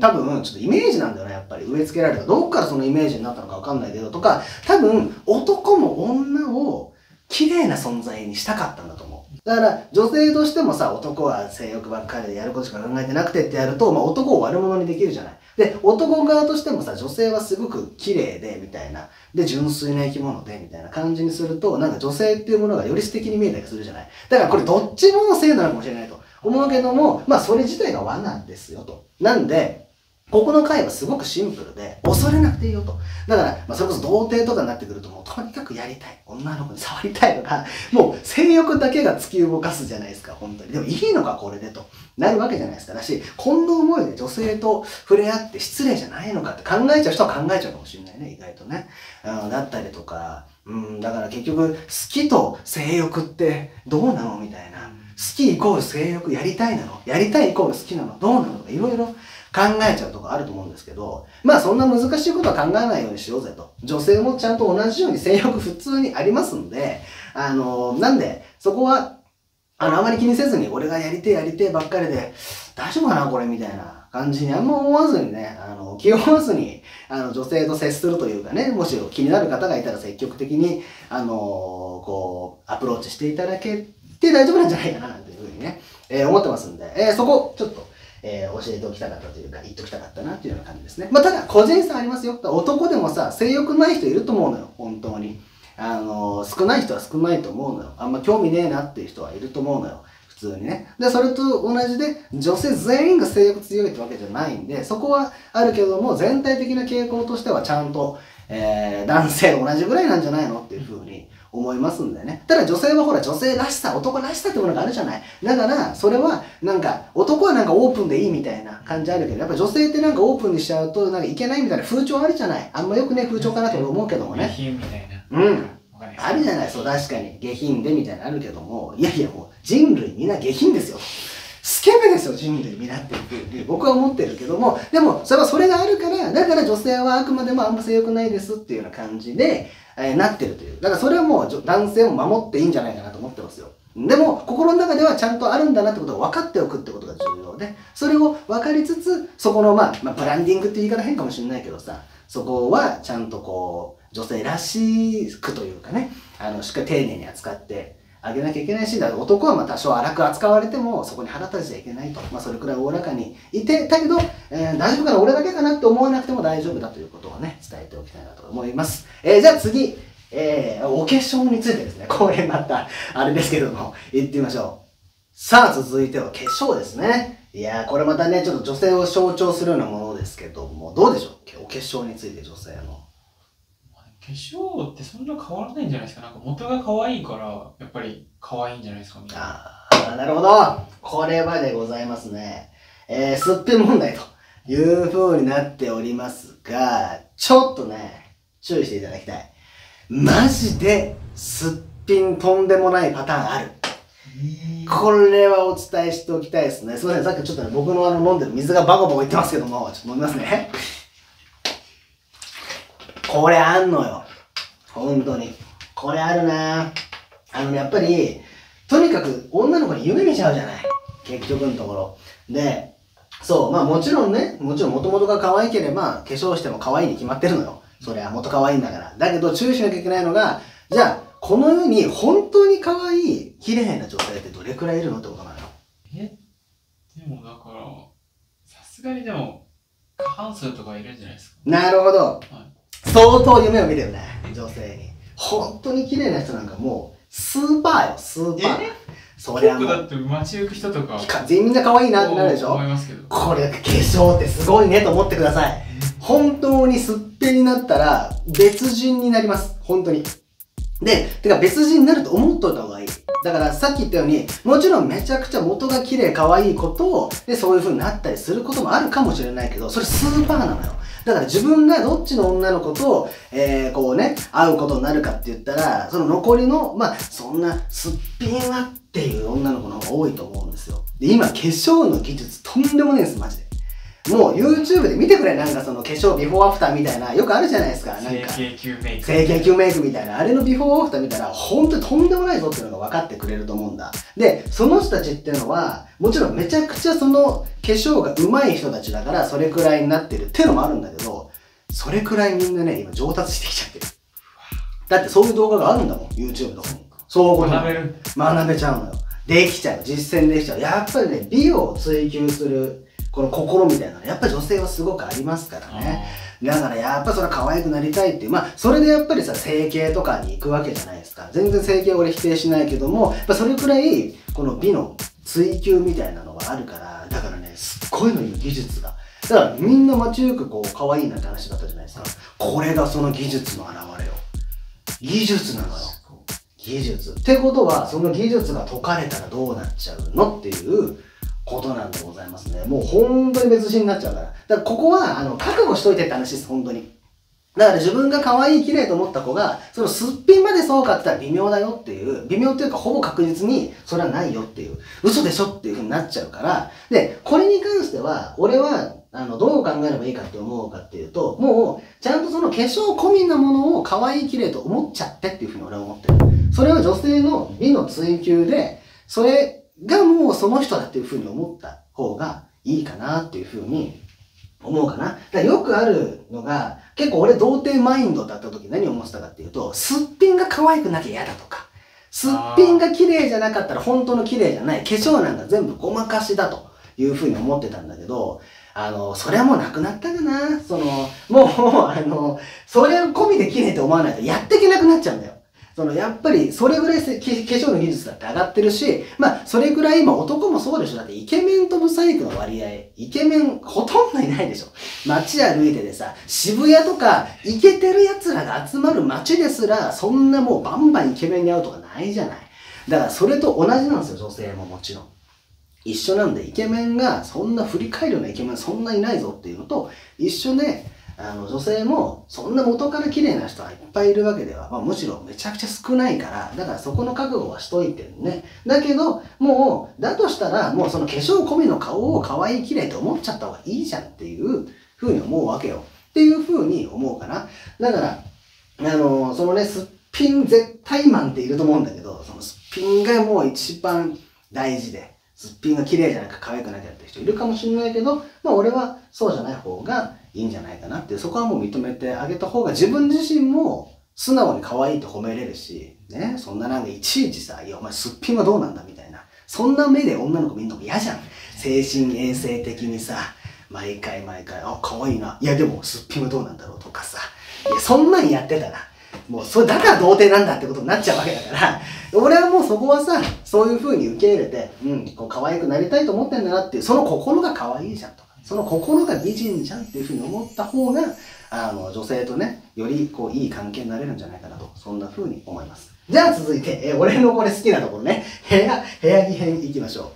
多分、ちょっとイメージなんだよね、やっぱり。植え付けられた。どっからそのイメージになったのかわかんないけど、とか、多分、男も女を綺麗な存在にしたかったんだと思う。だから、女性としてもさ、男は性欲ばっかりでやることしか考えてなくてってやると、まあ、男を悪者にできるじゃない。で、男側としてもさ、女性はすごく綺麗で、みたいな。で、純粋な生き物で、みたいな感じにすると、なんか女性っていうものがより素敵に見えたりするじゃない。だからこれどっちものせいなのかもしれないと思うけども、まあそれ自体が罠ですよと。なんで、ここの回はすごくシンプルで、恐れなくていいよと。だから、それこそ童貞とかになってくると、もうとにかくやりたい。女の子に触りたいのが、もう性欲だけが突き動かすじゃないですか、本当に。でもいいのか、これでと。なるわけじゃないですか。だし、こんな思いで女性と触れ合って失礼じゃないのかって考えちゃう人は考えちゃうかもしれないね、意外とね。だったりとか、だから結局、好きと性欲ってどうなのみたいな。好きイコール性欲、やりたいなの？やりたいイコール好きなの？どうなのとか、いろいろ考えちゃうとかあると思うんですけど、まあそんな難しいことは考えないようにしようぜと。女性もちゃんと同じように性欲普通にありますんで、なんで、そこは、あまり気にせずに、俺がやりてばっかりで、大丈夫かなこれみたいな感じにあんま思わずにね、気を負わずに、女性と接するというかね、もし気になる方がいたら積極的に、こう、アプローチしていただけて大丈夫なんじゃないかな、なんていうふうにね、思ってますんで、そこ、ちょっと、教えておきたかったというか、言っときたかったなっていうような感じですね。まあ、ただ、個人差ありますよ。男でもさ、性欲ない人いると思うのよ、本当に。少ない人は少ないと思うのよ。あんま興味ねえなっていう人はいると思うのよ。普通にね。で、それと同じで、女性全員が性欲強いってわけじゃないんで、そこはあるけども、全体的な傾向としてはちゃんと、男性同じぐらいなんじゃないのっていう風に思いますんでね。ただ女性はほら女性らしさ、男らしさってものがあるじゃない。だから、それはなんか、男はなんかオープンでいいみたいな感じあるけど、やっぱ女性ってなんかオープンにしちゃうとなんかいけないみたいな風潮あるじゃない。あんまよくね、風潮かなと思うけどもね。下品みたいな。あるじゃない、そう、確かに。下品でみたいなのあるけども、いやいやもう人類みんな下品ですよ。スケベですよ、人類になってる。僕は思ってるけども、でも、それがあるから、だから女性はあくまでもあんま性欲ないですっていうような感じで、なってるという。だからそれはもう男性を守っていいんじゃないかなと思ってますよ。でも、心の中ではちゃんとあるんだなってことを分かっておくってことが重要で、それを分かりつつ、そこの、まあ、ブランディングって言い方変かもしれないけどさ、そこはちゃんとこう、女性らしくというかね、しっかり丁寧に扱って、あげなきゃいけないし、だから男はまあ多少荒く扱われてもそこに腹立ちじゃいけないと。まあそれくらいおおらかにいて、だけど、大丈夫かな俺だけかなって思わなくても大丈夫だということをね、伝えておきたいなと思います。じゃあ次、お化粧についてですね、これまた、あれですけども、言ってみましょう。さあ続いては化粧ですね。いやー、これまたね、ちょっと女性を象徴するようなものですけども、どうでしょうお化粧について女性の。化粧ってそんな変わらないんじゃないですか。なんか元が可愛いから、やっぱり可愛いんじゃないですかみたいな。ああ、なるほど。これまでございますね。すっぴん問題という風になっておりますが、ちょっとね、注意していただきたい。マジですっぴんとんでもないパターンある。これはお伝えしておきたいですね。すいません、さっきちょっとね、僕の飲んでる水がバコバコいってますけども、ちょっと飲みますね。これあんのよ。本当に。これあるな。やっぱり、とにかく女の子に夢見ちゃうじゃない。結局のところ。で、そう、まあもちろん元々が可愛ければ、化粧しても可愛いに決まってるのよ。そりゃ元可愛いんだから。だけど注意しなきゃいけないのが、じゃあ、この世に本当に可愛い、綺麗な女性ってどれくらいいるのってことなのよ。でもだから、さすがにでも、過半数とかいるんじゃないですか。なるほど。はい相当夢を見てるね、女性に。本当に綺麗な人なんかもう、スーパーよ、スーパー。そりゃもう。だって街行く人とか。みんな可愛いなってなるでしょ。思いますけど。これ、化粧ってすごいねと思ってください。本当にすっぴんになったら、別人になります。本当に。で、てか別人になると思っといた方がいい。だからさっき言ったように、もちろんめちゃくちゃ元が綺麗可愛いことを、で、そういう風になったりすることもあるかもしれないけど、それスーパーなのよ。だから自分がどっちの女の子と、こうね、会うことになるかって言ったら、その残りの、まあ、そんな、すっぴんはっていう女の子の方が多いと思うんですよ。で、今、化粧の技術とんでもねえんです、マジで。もう YouTube で見てくれ、なんかその化粧ビフォーアフターみたいな、よくあるじゃないですか。なんか整形級メイクみたいな、あれのビフォーアフター見たら、ほんとにとんでもないぞっていうのが分かってくれると思うんだ。で、その人たちっていうのは、もちろんめちゃくちゃその化粧が上手い人たちだから、それくらいになってるっていうのもあるんだけど、それくらいみんなね、今上達してきちゃってる。だってそういう動画があるんだもん、YouTube とかに。そうこう学べちゃうのよ。できちゃう。実践できちゃう。やっぱりね、美容を追求する。この心みたいなのやっぱ女性はすごくありますからね。だからやっぱそれは可愛くなりたいっていう。まあ、それでやっぱりさ、整形とかに行くわけじゃないですか。全然整形俺否定しないけども、やっぱそれくらい、この美の追求みたいなのがあるから、だからね、すっごいの今技術がだからみんな街行くこう可愛いなって話だったじゃないですか。これがその技術の表れよ。技術なのよ。技術。ってことは、その技術が解かれたらどうなっちゃうのっていうことなんでございますね。もう本当に別人になっちゃうから。だからここは、覚悟しといてって話です、本当に。だから自分が可愛い綺麗と思った子が、そのすっぴんまでそうかって言ったら微妙だよっていう、微妙っていうかほぼ確実にそれはないよっていう、嘘でしょっていう風になっちゃうから、で、これに関しては、俺は、どう考えればいいかって思うかっていうと、もう、ちゃんとその化粧込みなものを可愛い綺麗と思っちゃってっていう風に俺は思ってる。それは女性の美の追求で、それがもうその人だっていう風に思った方がいいかなっていう風に思うかな。だからよくあるのが、結構俺童貞マインドだった時何を思ってたかっていうと、すっぴんが可愛くなきゃ嫌だとか、すっぴんが綺麗じゃなかったら本当の綺麗じゃない、化粧なんか全部ごまかしだというふうに思ってたんだけど、それはもうなくなったかな。もう、それ込みで綺麗って思わないとやっていけなくなっちゃうんだよ。やっぱり、それぐらい化粧の技術だって上がってるし、まあ、それぐらい、今男もそうでしょ。だって、イケメンとブサイクの割合、イケメンほとんどいないでしょ。街歩いててさ、渋谷とか、イケてる奴らが集まる街ですら、そんなもうバンバンイケメンに会うとかないじゃない。だから、それと同じなんですよ、女性ももちろん。一緒なんで、イケメンが、そんな振り返るようなイケメンそんないないぞっていうのと、一緒で、女性もそんな元から綺麗な人はいっぱいいるわけでは、まあ、むしろめちゃくちゃ少ないから、だからそこの覚悟はしといてるね。だけどもうだとしたら、もうその化粧込みの顔を可愛い綺麗と思っちゃった方がいいじゃんっていうふうに思うわけよっていうふうに思うかな。だからそのね、すっぴん絶対マンっていると思うんだけど、そのすっぴんがもう一番大事で、すっぴんが綺麗じゃなく可愛くなきゃって人いるかもしれないけど、まあ俺はそうじゃない方がいいんじゃないかなっていう、そこはもう認めてあげた方が自分自身も素直に可愛いと褒めれるし、ね、そんななんかいちいちさ、いやお前すっぴんはどうなんだみたいな、そんな目で女の子見るのも嫌じゃん。精神衛生的にさ、毎回毎回、あ、可愛いな、いやでもすっぴんはどうなんだろうとかさ、いやそんなんやってたら、もうそれだから童貞なんだってことになっちゃうわけだから、俺はもうそこはさ、そういう風に受け入れて、こう可愛くなりたいと思ってんだなっていう、その心が可愛いじゃんとか、その心が美人じゃんっていう風に思った方が、女性とね、よりこういい関係になれるんじゃないかなと、そんな風に思います。じゃあ続いて、俺のこれ好きなところね、部屋着編いきましょ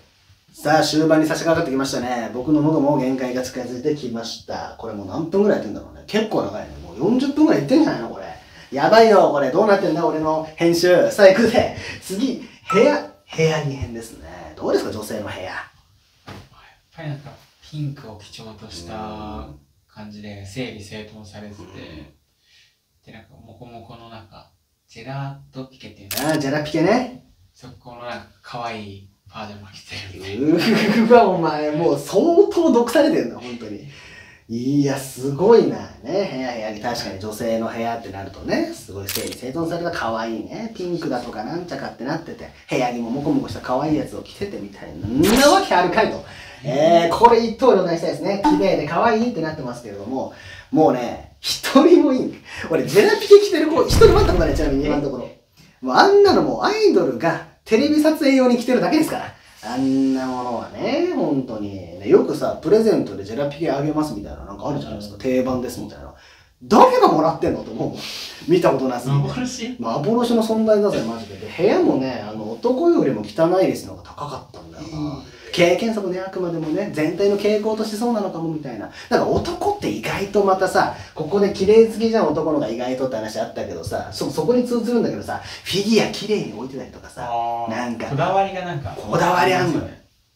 う。さあ、終盤に差し掛かってきましたね。僕の喉も限界が近づいてきました。これもう何分ぐらいやってんだろうね。結構長いね。もう40分ぐらいいってんじゃないのこれ。やばいよ、これ。どうなってんだ、俺の編集。さあ、行くぜ。次、部屋着編ですね。どうですか、女性の部屋。やっぱりなんか、ピンクを基調とした感じで、整理整頓されてて、で、なんか、モコモコの中、ジェラートピケっていうの。ああ、ジェラピケね。そこのなんか、可愛いパジャマ着てるみたいな。うわ、お前、もう相当毒されてるな、本当に。いや、すごいな。ね、部屋着。確かに女性の部屋ってなるとね、すごい整理整頓された可愛いね。ピンクだとかなんちゃかってなってて、部屋着もモコモコした可愛いやつを着ててみたいな。なわけあるかいと。これ一刀両断したいですね。綺麗で可愛いってなってますけれども、もうね、一人もいい。俺、ジェラピケ着てる子、一人もあったことない、ちなみに今のところ。もうあんなのもうアイドルがテレビ撮影用に着てるだけですから。あんなものはね、本当に、ね。よくさ、プレゼントでジェラピケあげますみたいな、なんかあるじゃないですか。定番ですみたいな。誰がもらってんのと思う。見たことないです。幻の存在だぜ、マジで。で、部屋もね、男よりも汚い率の方が高かったんだよな。経験則ね、あくまでもね、全体の傾向としてそうなのかもみたいな。だから男って意外とまたさ、ここで綺麗好きじゃん、男のが意外とって話あったけどさ、そこに通ずるんだけどさ、フィギュア綺麗に置いてたりとかさ、なんか、こだわりがなんか、こだわりあんのよ。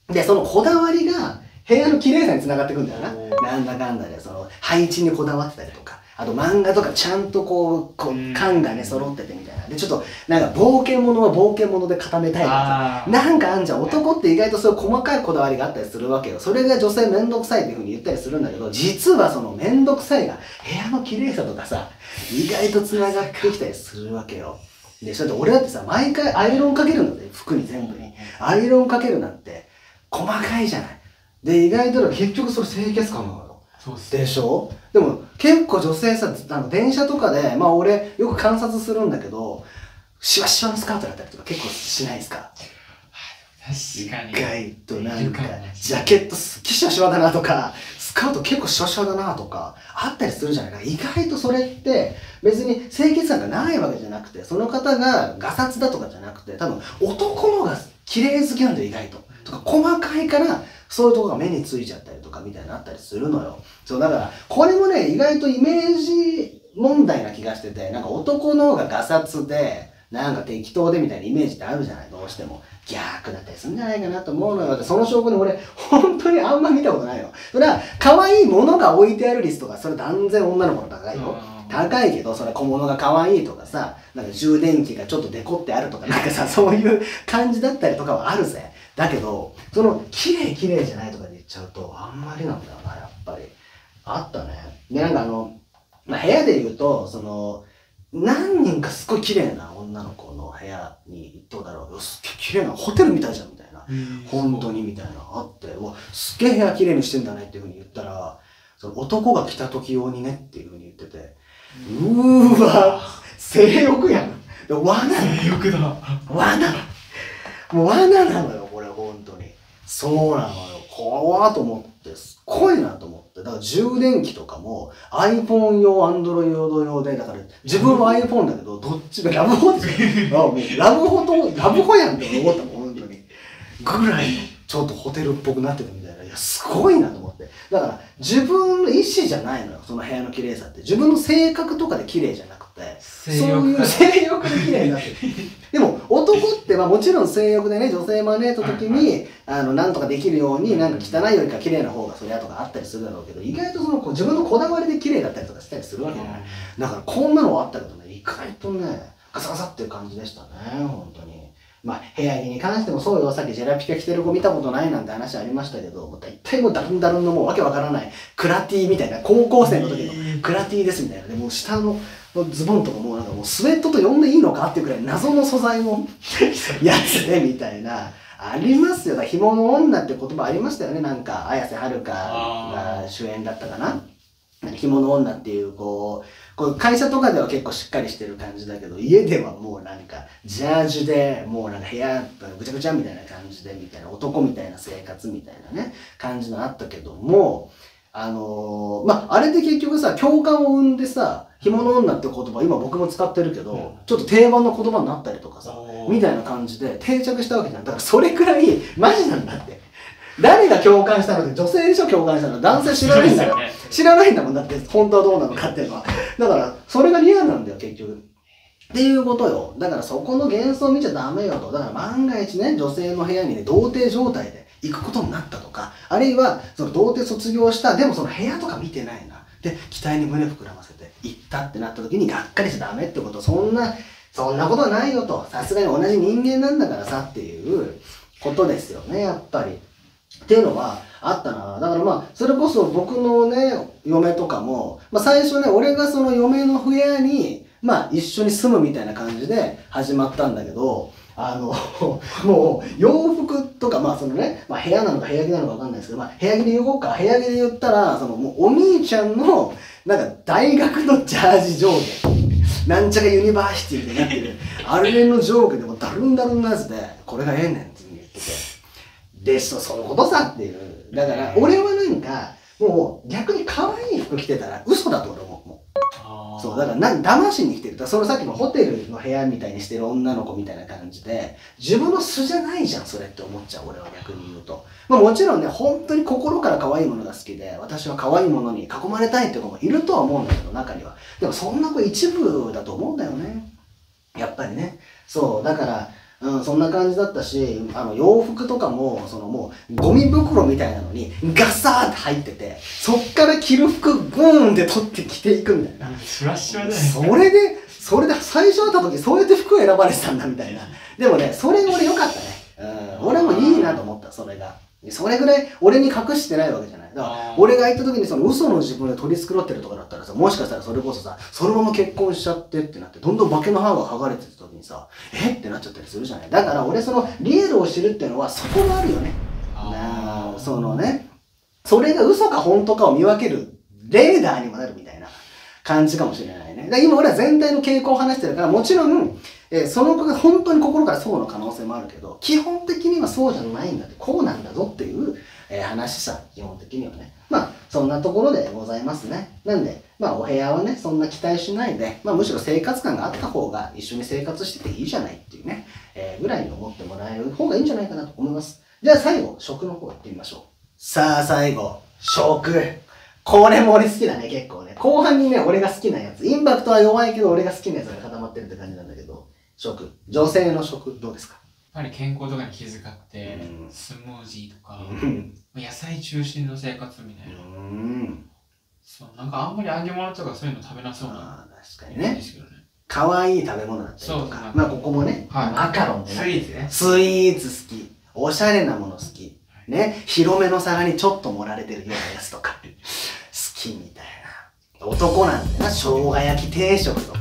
で、そのこだわりが、部屋の綺麗さに繋がってくんだよな。なんだかんだで、その、配置にこだわってたりとか。あと漫画とかちゃんとこう感がね、揃っててみたいな。で、ちょっと、なんか冒険者は冒険者で固めたいとか、なんかあんじゃん。男って意外とそういう細かいこだわりがあったりするわけよ。それが女性めんどくさいっていうふうに言ったりするんだけど、実はそのめんどくさいが、部屋の綺麗さとかさ、意外と繋がってきたりするわけよ。で、それで俺だってさ、毎回アイロンかけるんだぜ、服に全部に。アイロンかけるなんて、細かいじゃない。で、意外と結局それ清潔感なの。そうでしょ。でも結構女性さ、電車とかで、まあ俺よく観察するんだけど、シワシワのスカートだったりとか結構しないですか？意外となんかジャケットすっきりシワシワだなとか、スカート結構シワシワだなとかあったりするじゃないか。意外とそれって別に清潔感がないわけじゃなくて、その方がガサツだとかじゃなくて、多分男のが綺麗好きなんだよ意外と、とか細かいからそういうとこが目についちゃったりとかみたいなのあったりするのよ。そうだからこれもね意外とイメージ問題な気がしてて、なんか男の方がガサツでなんか適当でみたいなイメージってあるじゃない、どうしても。逆だったりするんじゃないかなと思うのよ。だってその証拠に俺、本当にあんま見たことないよ。それは、可愛いものが置いてある率とか、それ断然女の子の高いよ。高いけど、それ小物が可愛いとかさ、なんか充電器がちょっとデコってあるとか、なんかさ、そういう感じだったりとかはあるぜ。だけど、その、綺麗綺麗じゃないとかで言っちゃうと、あんまりなんだよな、やっぱり。あったね。で、なんかまあ、部屋で言うと、その、何人かすごい綺麗な女の子の部屋に行っただろうよ。すっげえ綺麗なホテルみたいじゃんみたいな、本当にみたいなあって、うわすっげえ部屋綺麗にしてんだねっていうふうに言ったら、その男が来た時用にねっていうふうに言ってて、うーわ性欲やん、罠なの、性欲だ、罠、もう罠なのよこれ本当に。そうなのよ、怖ーと思って、すごいなと思って。だから充電器とかも iPhone 用、Android 用で、だから自分は iPhone だけど、どっちもラブホラブホやんって思ったもん、本当に。ぐらい、ちょっとホテルっぽくなっててみたいな。いや、すごいなと思って。だから自分の意思じゃないのよ、その部屋の綺麗さって。自分の性格とかで綺麗じゃなくて、そういう性欲で綺麗になってる。でも男ってまあもちろん性欲でね、女性招いた時になんとかできるように、なんか汚いよりか綺麗な方がそりゃとかあったりするだろうけど、意外とその自分のこだわりで綺麗だったりとかしたりするわけじゃない。だからこんなのはあったけどね、意外とねガサガサっていう感じでしたね、本当に。まあ部屋着に関してもそうよ、さっきジェラピカ着てる子見たことないなんて話ありましたけど、大体もうダルンダルンのもうわけわからないクラティみたいな、高校生の時のクラティですみたいな、でもう下のズボンとかもうなんかもうスウェットと呼んでいいのかっていうくらい謎の素材のやつでみたいな、ありますよ。だから紐の女って言葉ありましたよね、なんか綾瀬はるかが主演だったかな、紐の女っていうこう会社とかでは結構しっかりしてる感じだけど、家ではもうなんかジャージでもうなんか部屋ぐちゃぐちゃみたいな感じでみたいな、男みたいな生活みたいなね感じのあったけども、まああれで結局さ共感を生んでさ、紐の女って言葉今僕も使ってるけど、ちょっと定番の言葉になったりとかさみたいな感じで定着したわけじゃん。だからそれくらいマジなんだって。誰が共感したのって女性でしょ、共感したの。男性知らないんだよ。知らないんだもん、だって本当はどうなのかっていうのは。だからそれがリアルなんだよ結局っていうことよ。だからそこの幻想見ちゃダメよと。だから万が一ね女性の部屋にね童貞状態で行くことになったとか、あるいはその童貞卒業した、でもその部屋とか見てないなで期待に胸膨らませて行ったってなった時にがっかりしちゃダメってこと。そんなことはないよと、さすがに同じ人間なんだからさっていうことですよねやっぱり。っていうのはあったな。だからまあそれこそ僕のね嫁とかも、まあ、最初ね俺がその嫁の部屋にまあ一緒に住むみたいな感じで始まったんだけど、もう洋服とかまあそのね、まあ、部屋なのか部屋着なのか分かんないですけど、まあ、部屋着で言おうか。部屋着で言ったらそのもうお兄ちゃんのなんか大学のジャージ上下なんちゃらユニバーシティみたいになってるあれの上下でもダルンダルンなやつで、これがええねんって言ってて。でそのことさっていう。だから俺はなんかもう逆に可愛い服着てたら嘘だと俺思う。そうだから騙しに来てる。だからそのさっきのホテルの部屋みたいにしてる女の子みたいな感じで自分の素じゃないじゃんそれって思っちゃう俺は逆に言うと。まあもちろんね本当に心から可愛いものが好きで私は可愛いものに囲まれたいって子もいるとは思うんだけど、中には。でもそんな子一部だと思うんだよねやっぱりね。そうだからそんな感じだったし、洋服とかも、そのもう、ゴミ袋みたいなのに、ガサーって入ってて、そっから着る服、グーンって取って着ていくみたいな。シュワシュワだよ。それで最初会った時、そうやって服を選ばれてたんだみたいな。でもね、それ俺良かったね。俺もいいなと思った、それが。それぐらい俺に隠してないわけじゃない。だから俺が行った時にその嘘の自分で取り繕ってるとかだったらさ、もしかしたらそれこそさ、そのまま結婚しちゃってってなって、どんどん化けの歯が剥がれてた時にさ、えってなっちゃったりするじゃない。だから俺そのリアルを知るっていうのはそこもあるよね。そのね、それが嘘か本当かを見分けるレーダーにもなるみたいな感じかもしれないね。だから今俺は全体の傾向を話してるから、もちろん、その子が本当に心からそうの可能性もあるけど、基本的にはそうじゃないんだって、こうなんだぞっていう、話さ、基本的にはね。まあ、そんなところでございますね。なんで、まあ、お部屋はね、そんな期待しないで、まあ、むしろ生活感があった方が一緒に生活してていいじゃないっていうね、ぐらいに思ってもらえる方がいいんじゃないかなと思います。じゃあ最後、食の方行ってみましょう。さあ、最後、食。これも俺好きだね、結構ね。後半にね、俺が好きなやつ。インパクトは弱いけど、俺が好きなやつが固まってるって感じなんだけど、食。女性の食、どうですか？やっぱり健康とかに気遣って、スムージーとか、野菜中心の生活みたいな。そう、なんかあんまり揚げ物とかそういうの食べなそうな。確かにね。可愛い食べ物だったりとか。まあ、ここもね、マカロンでね。スイーツね。スイーツ好き。おしゃれなもの好き。ね、広めの皿にちょっと盛られてるようなやつとか。みたいな。男なんだな、生姜焼き定食とか、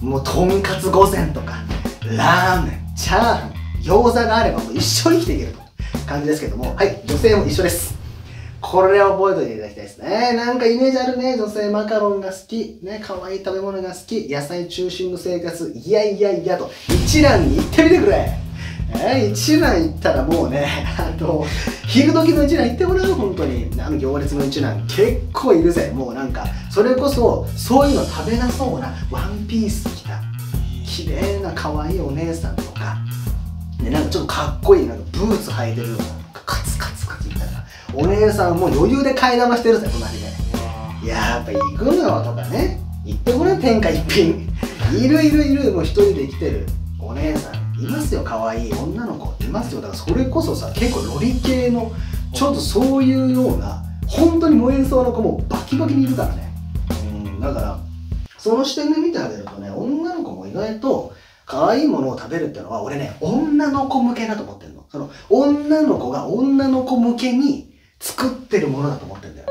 もうとんかつ御膳とか、ラーメン、チャーハン、餃子があればもう一緒に生きていけると感じですけども、はい、女性も一緒です。これを覚えておいていただきたいですね。なんかイメージあるね、女性マカロンが好き、ね、可愛い食べ物が好き、野菜中心の生活、いやいやいやと、一覧に行ってみてくれ。一蘭行ったらもうね、昼時の一蘭行ってもらう、本当に。あの行列の一蘭、結構いるぜ。もうなんか、それこそ、そういうの食べなそうな、ワンピース着た、綺麗な可愛いお姉さんとか、で、なんかちょっとかっこいい、なんかブーツ履いてるような、カツカツカツみたいな。お姉さんも余裕で替え玉してるぜ、隣で。いや、やっぱ行くのよとかね、行ってごらん、天下一品。いるいるいる、もう一人で生きてるお姉さん。いますよ、可愛い女の子いますよ。だからそれこそさ、結構ロリ系のちょっとそういうような本当に燃えそうな子もバキバキにいるからね。だからその視点で見てあげるとね、女の子も意外と可愛いものを食べるっていうのは、俺ね、女の子向けだと思ってるの。その女の子が女の子向けに作ってるものだと思ってるんだよ。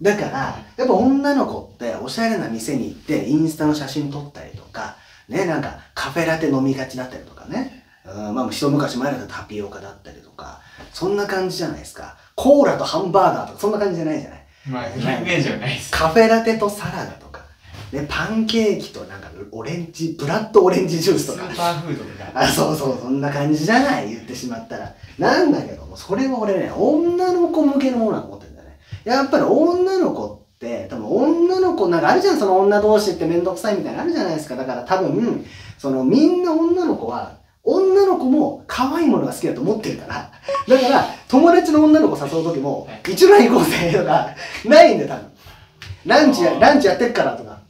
だからやっぱ女の子っておしゃれな店に行ってインスタの写真撮ったりとかね、なんかカフェラテ飲みがちだったりとかね。まあ一昔前だったらタピオカだったりとか、そんな感じじゃないですか。コーラとハンバーガーとか、そんな感じじゃないじゃない。まあイメージはないです。カフェラテとサラダとか、ね、パンケーキとなんかオレンジ、ブラッドオレンジジュースとか、スーパーフードみたいな。あ、そうそう、そんな感じじゃない、言ってしまったら。なんだけども、それは俺ね、女の子向けのものだと思ってるんだよね。やっぱり女の子ってで、多分女の子なんかあるじゃん、その女同士って面倒くさいみたいなのあるじゃないですか。だから多分、そのみんな女の子は、女の子も可愛いものが好きだと思ってるから。だから、友達の女の子誘う時も、一覧行こうぜとか、ないんで多分。ランチやってっからとか、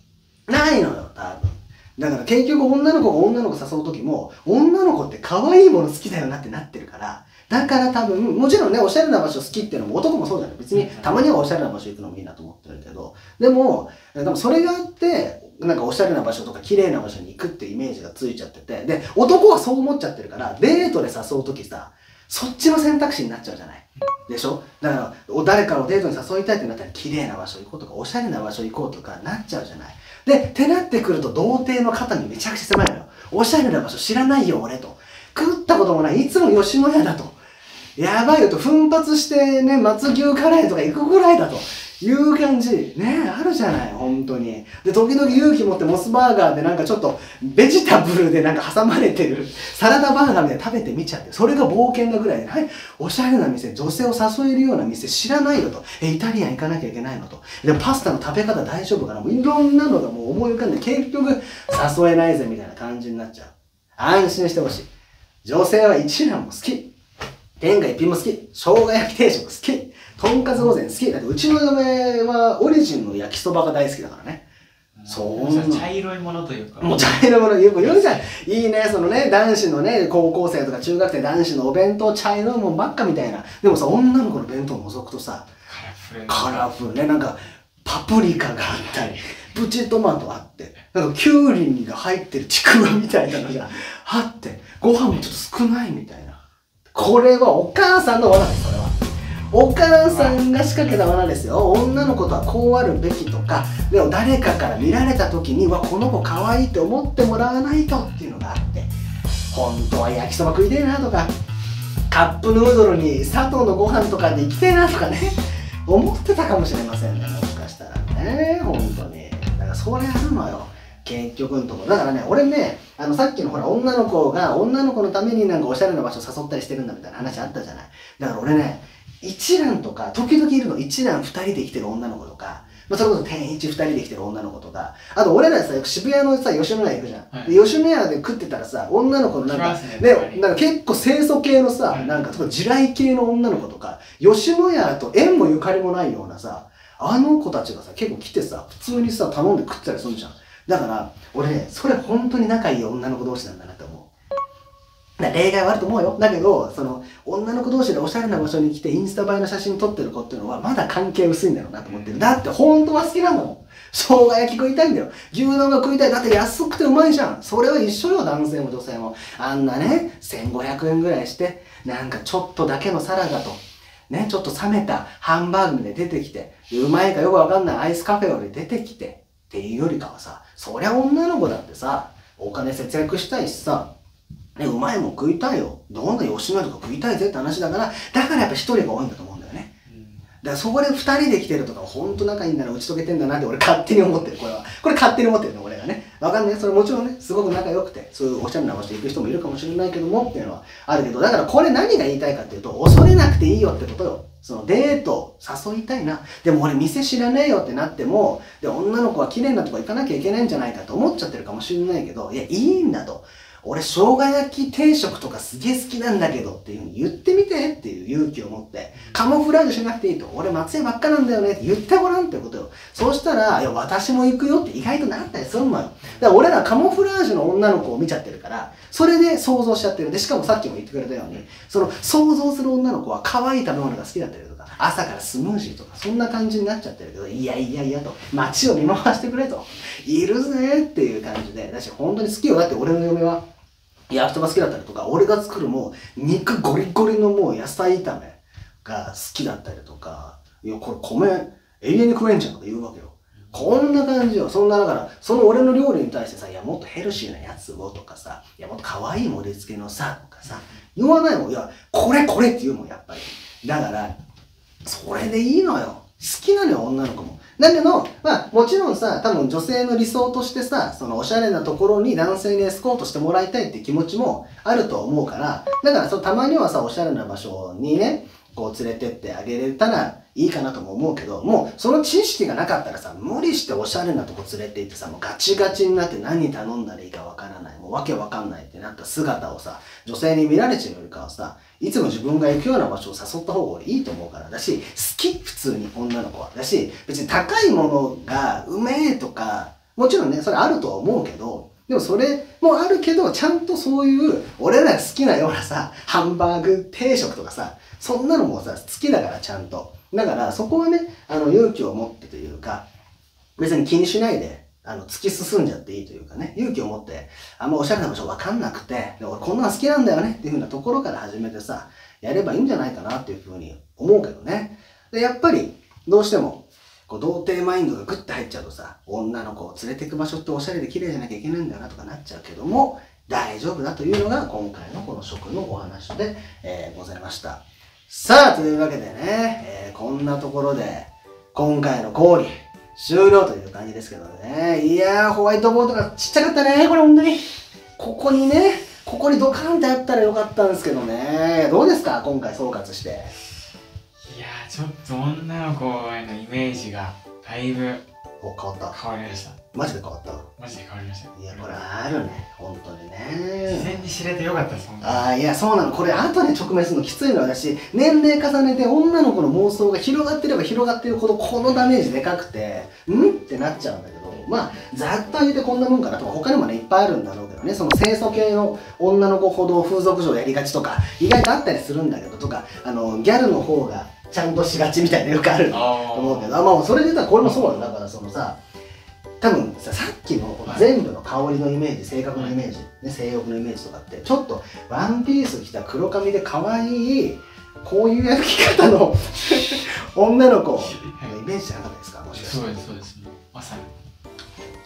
ないのよ、多分。だから結局女の子が女の子誘う時も、女の子って可愛いもの好きだよなってなってるから、だから多分、もちろんね、おしゃれな場所好きっていうのも男もそうじゃない。別に、たまにはおしゃれな場所行くのもいいなと思ってるけど、でも、それがあって、なんかおしゃれな場所とか綺麗な場所に行くってイメージがついちゃってて、で、男はそう思っちゃってるから、デートで誘うときさ、そっちの選択肢になっちゃうじゃない。でしょ？だから、誰かをデートに誘いたいってなったら、綺麗な場所行こうとか、おしゃれな場所行こうとかなっちゃうじゃない。で、ってなってくると、童貞の肩にめちゃくちゃ狭いのよ。おしゃれな場所知らないよ、俺と。食ったこともない、いつも吉野家だと。やばいよと、奮発してね、松牛カレーとか行くぐらいだという感じ。ね、あるじゃない、本当に。で、時々勇気持ってモスバーガーでなんかちょっと、ベジタブルでなんか挟まれてる、サラダバーガーみたいな食べてみちゃって、それが冒険なぐらいで、はい、おしゃれな店、女性を誘えるような店知らないよと。イタリアン行かなきゃいけないのと。で、パスタの食べ方大丈夫かな、もういろんなのがもう思い浮かんで、結局、誘えないぜみたいな感じになっちゃう。安心してほしい。女性は一蘭も好き。天下一品も好き。生姜焼き定食好き。とんかつ御膳好き。だってうちの嫁はオリジンの焼きそばが大好きだからね。そうなの。茶色いものというか。もう茶色いもの、よく言うじゃん。いいね、そのね、男子のね、高校生とか中学生男子のお弁当、茶色いもんばっかみたいな。でもさ、女の子の弁当を覗くとさ、カラフルね、なんか、パプリカがあったり、プチトマトあって、なんかキュウリが入ってるちくわみたいなのがあって、ご飯もちょっと少ないみたいな。これはお母さんの罠です、それは。お母さんが仕掛けた罠ですよ。女の子とはこうあるべきとか、でも誰かから見られた時に、わ、この子可愛いって思ってもらわないとっていうのがあって、本当は焼きそば食いてえなとか、カップヌードルに砂糖のご飯とかで行きてえなとかね、思ってたかもしれませんね、もしかしたらね、本当に。だからそれあるのよ。結局のところだからね、俺ね、さっきのほら、女の子が女の子のためになんかおしゃれな場所誘ったりしてるんだみたいな話あったじゃない。だから俺ね、一蘭とか時々いるの。一蘭2人で来てる女の子とか、まあ、それこそ天一2人で来てる女の子とか、あと俺らさ、渋谷のさ吉野家行くじゃん、はい、で吉野家で食ってたらさ、女の子のなんかね、なんか結構清楚系のさ、はい、なんか地雷系の女の子とか、吉野家と縁もゆかりもないようなさ、あの子たちがさ結構来てさ、普通にさ頼んで食ってたりするじゃん。だから俺ね、それ本当に仲いい女の子同士なんだなって思う。例外はあると思うよ。だけど、その、女の子同士でおしゃれな場所に来てインスタ映えの写真撮ってる子っていうのはまだ関係薄いんだろうなと思ってる。だって本当は好きなんだもん。生姜焼き食いたいんだよ。牛丼が食いたい。だって安くてうまいじゃん。それは一緒よ、男性も女性も。あんなね、1500円ぐらいして、なんかちょっとだけのサラダと、ね、ちょっと冷めたハンバーグで出てきて、うまいかよくわかんないアイスカフェより出てきて、っていうよりかはさ、そりゃ女の子だってさ、お金節約したいしさ、ね、うまいもん食いたいよ。どんな吉野家とか食いたいぜって話だから、だからやっぱ一人が多いんだと思うんだよね。だからそこで二人で来てるとか、ほんと仲いいんだな、打ち解けてんだなって俺勝手に思ってる、これは。これ勝手に思ってるね、俺がね。わかんない。それもちろんね、すごく仲良くて、そういうおしゃれな場所行く人もいるかもしれないけども、っていうのはあるけど、だからこれ何が言いたいかっていうと、恐れなくていいよってことよ。そのデート誘いたいな。でも俺店知らねえよってなっても、で、女の子は綺麗なとこ行かなきゃいけないんじゃないかと思っちゃってるかもしれないけど、いや、いいんだと。俺、生姜焼き定食とかすげえ好きなんだけどっていう風に言ってみてっていう勇気を持って、カモフラージュしなくていいと、俺松屋ばっかなんだよねって言ってごらんってことよ。そうしたら、いや、私も行くよって意外となったりするのよ。だから俺らカモフラージュの女の子を見ちゃってるから、それで想像しちゃってる。で、しかもさっきも言ってくれたように、その想像する女の子は可愛い食べ物が好きだったりとか、朝からスムージーとか、そんな感じになっちゃってるけど、いやいやいやと、街を見回してくれと、いるぜっていう感じで、だし本当に好きよ。だって俺の嫁は、焼きそば好きだったりとか、俺が作るもう肉ゴリゴリのもう野菜炒めが好きだったりとか、いや、これ米永遠に食えんじゃんとか言うわけよ。こんな感じよ。そんな、だから、その俺の料理に対してさ、いや、もっとヘルシーなやつをとかさ、いや、もっと可愛い盛り付けのさ、とかさ、言わないもん。いや、これこれって言うもん、やっぱり。だから、それでいいのよ。好きなのよ、女の子も。だけど、まあ、もちろんさ、多分女性の理想としてさ、そのおしゃれなところに男性にエスコートしてもらいたいって気持ちもあると思うから、だからたまにはさ、おしゃれな場所にね、こう連れてってあげれたらいいかなとも思うけど、もうその知識がなかったらさ、無理しておしゃれなとこ連れて行ってさ、もうガチガチになって何頼んだらいいかわからない、もうわけわかんないってなった姿をさ、女性に見られちゃうよりかはさ、いつも自分が行くような場所を誘った方がいいと思うからだし、好き、普通に女の子は。だし、別に高いものがうめえとか、もちろんね、それあるとは思うけど、でもそれもあるけど、ちゃんとそういう、俺ら好きなようなさ、ハンバーグ定食とかさ、そんなのもさ、好きだからちゃんと。だからそこはね、勇気を持ってというか、別に気にしないで、突き進んじゃっていいというかね、勇気を持って、あんまおしゃれな場所わかんなくて、で俺こんなの好きなんだよねっていう風なところから始めてさ、やればいいんじゃないかなっていう風に思うけどね。で、やっぱり、どうしても、こう童貞マインドがグッと入っちゃうとさ、女の子を連れてく場所っておしゃれで綺麗じゃなきゃいけないんだなとかなっちゃうけども、大丈夫だというのが今回のこの食のお話で、ございました。さあ、というわけでね、こんなところで今回の講義終了という感じですけどね。いやー、ホワイトボードがちっちゃかったね、これ本当に。ここにドカーンってあったらよかったんですけどね。どうですか今回総括して。いやー、ちょっと女の子へのイメージがだいぶ変わった。変わりました。マジで変わった。マジで変わりました。いや、これあるね、本当にね。事前に知れてよかったです。ああ、いや、そうなの。これ後で直面するのきついのはだし、年齢重ねて女の子の妄想が広がってれば広がってるほどこのダメージでかくて、うんってなっちゃうんだけど、まあざっと言ってこんなもんかなとか、他にもねいっぱいあるんだろうけどね。その清楚系の女の子ほど風俗嬢やりがちとか意外とあったりするんだけど、とかギャルの方がちゃんとしがちみたいなのよくあると思うけど、まあそれで言ったらこれもそうなんだから、そのさ、多分さ、さっきの全部の香りのイメージ、性格のイメージ、ね、性欲のイメージとかって、ちょっとワンピース着た黒髪で可愛いこういうやる着方の女の子のイメージじゃなかったですか、もしかして。そうです、そうです、まさに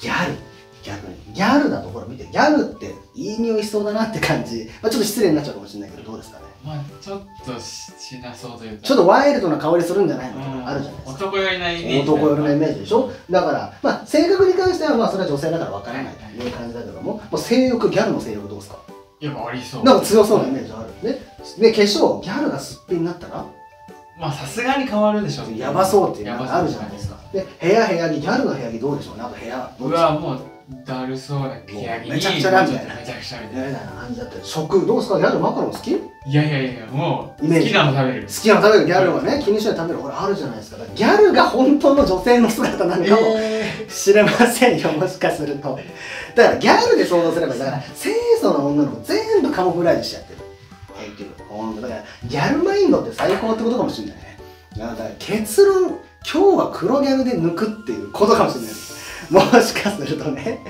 ギャル。逆にギャルだとほら見て、ギャルっていい匂いしそうだなって感じ、まあ、ちょっと失礼になっちゃうかもしれないけどどうですかね。まあちょっとしなそうというか、ちょっとワイルドな香りするんじゃないのとかあるじゃないですか。男寄りなイメージ、男寄りなイメージでしょ。だからまあ性格に関してはまあそれは女性だから分からないという感じだけども、もう性欲、ギャルの性欲どうですか。いや、ありそう。なんか強そうなイメージあるね。で化粧、ギャルがすっぴんになったらまあさすがに変わるでしょ。やばそうっていうのがあるじゃないですか。で部屋着、ギャルの部屋着どうでしょうね。あと部屋どうでしょう。うわもうだるそうな部屋着にめちゃくちゃなんじゃない、めちゃくちゃみたいな感じだったり。食どうですか。ギャルマカロン好き？いやいやいや、もう好きなの食べる、好きなの食べる。ギャルはね気にしない食べる、これあるじゃないですか。ギャルが本当の女性の姿なのかもしれませんよ、もしかすると。だからギャルで想像すれば、だから清楚な女の子全部カモフラージュしちゃってる。だからギャルマインドって最高ってことかもしれないね。だから結論、今日は黒ギャルで抜くっていうことかもしれないもしかするとね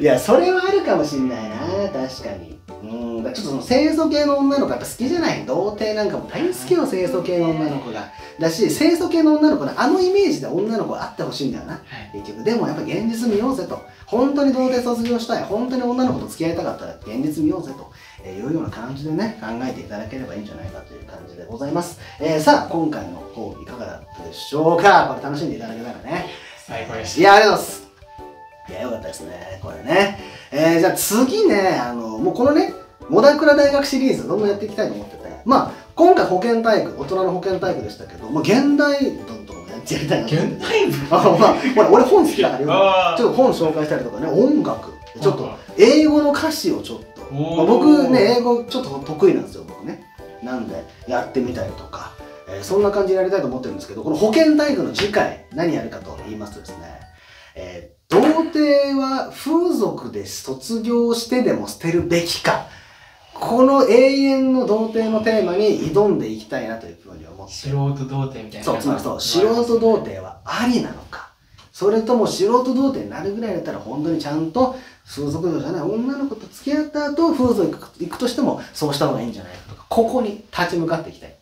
いやそれはあるかもしれないな、確かに。うん、だからちょっとその清楚系の女の子やっぱ好きじゃない、童貞なんかも大好きよ、清楚系の女の子が。だし清楚系の女の子のあのイメージで女の子はあってほしいんだよな、はい、結局。でもやっぱ現実見ようぜと、本当に童貞卒業したい、本当に女の子と付き合いたかったら現実見ようぜと、いうような感じでね考えていただければいいんじゃないかという感じでございます。さあ今回の方いかがだったでしょうか。これ楽しんでいただけたらね最高でした。いやありがとうございます。いや、よかったですね、これね。じゃあ次ね、もうこのね、モダクラ大学シリーズ、どんどんやっていきたいと思ってて、まあ、今回保健体育、大人の保健体育でしたけど、まあ、現代文とかもやってやりたいなと思って。現代文まあ、ほら、俺本好きだからよ、ちょっと本紹介したりとかね、音楽、ちょっと、英語の歌詞をちょっと、まあ、僕ね、英語ちょっと得意なんですよ、僕ね。なんで、やってみたりとか、そんな感じでやりたいと思ってるんですけど、この保健体育の次回、何やるかと言いますとですね、童貞は風俗で卒業してでも捨てるべきか、この永遠の童貞のテーマに挑んでいきたいなというふうに思って。素人童貞みたいな。そう、つまりそう、素人童貞はありなのか、それとも素人童貞になるぐらいだったら本当にちゃんと風俗嬢じゃない女の子と付き合った後風俗行くとしてもそうした方がいいんじゃないかとか、ここに立ち向かっていきたい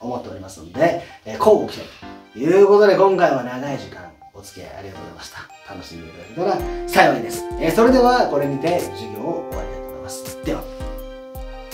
と思っておりますので、交互期待ということで今回は長い時間お付き合いありがとうございました。楽しんでいただけたら幸いです。それではこれにて授業を終わりたいと思います。では。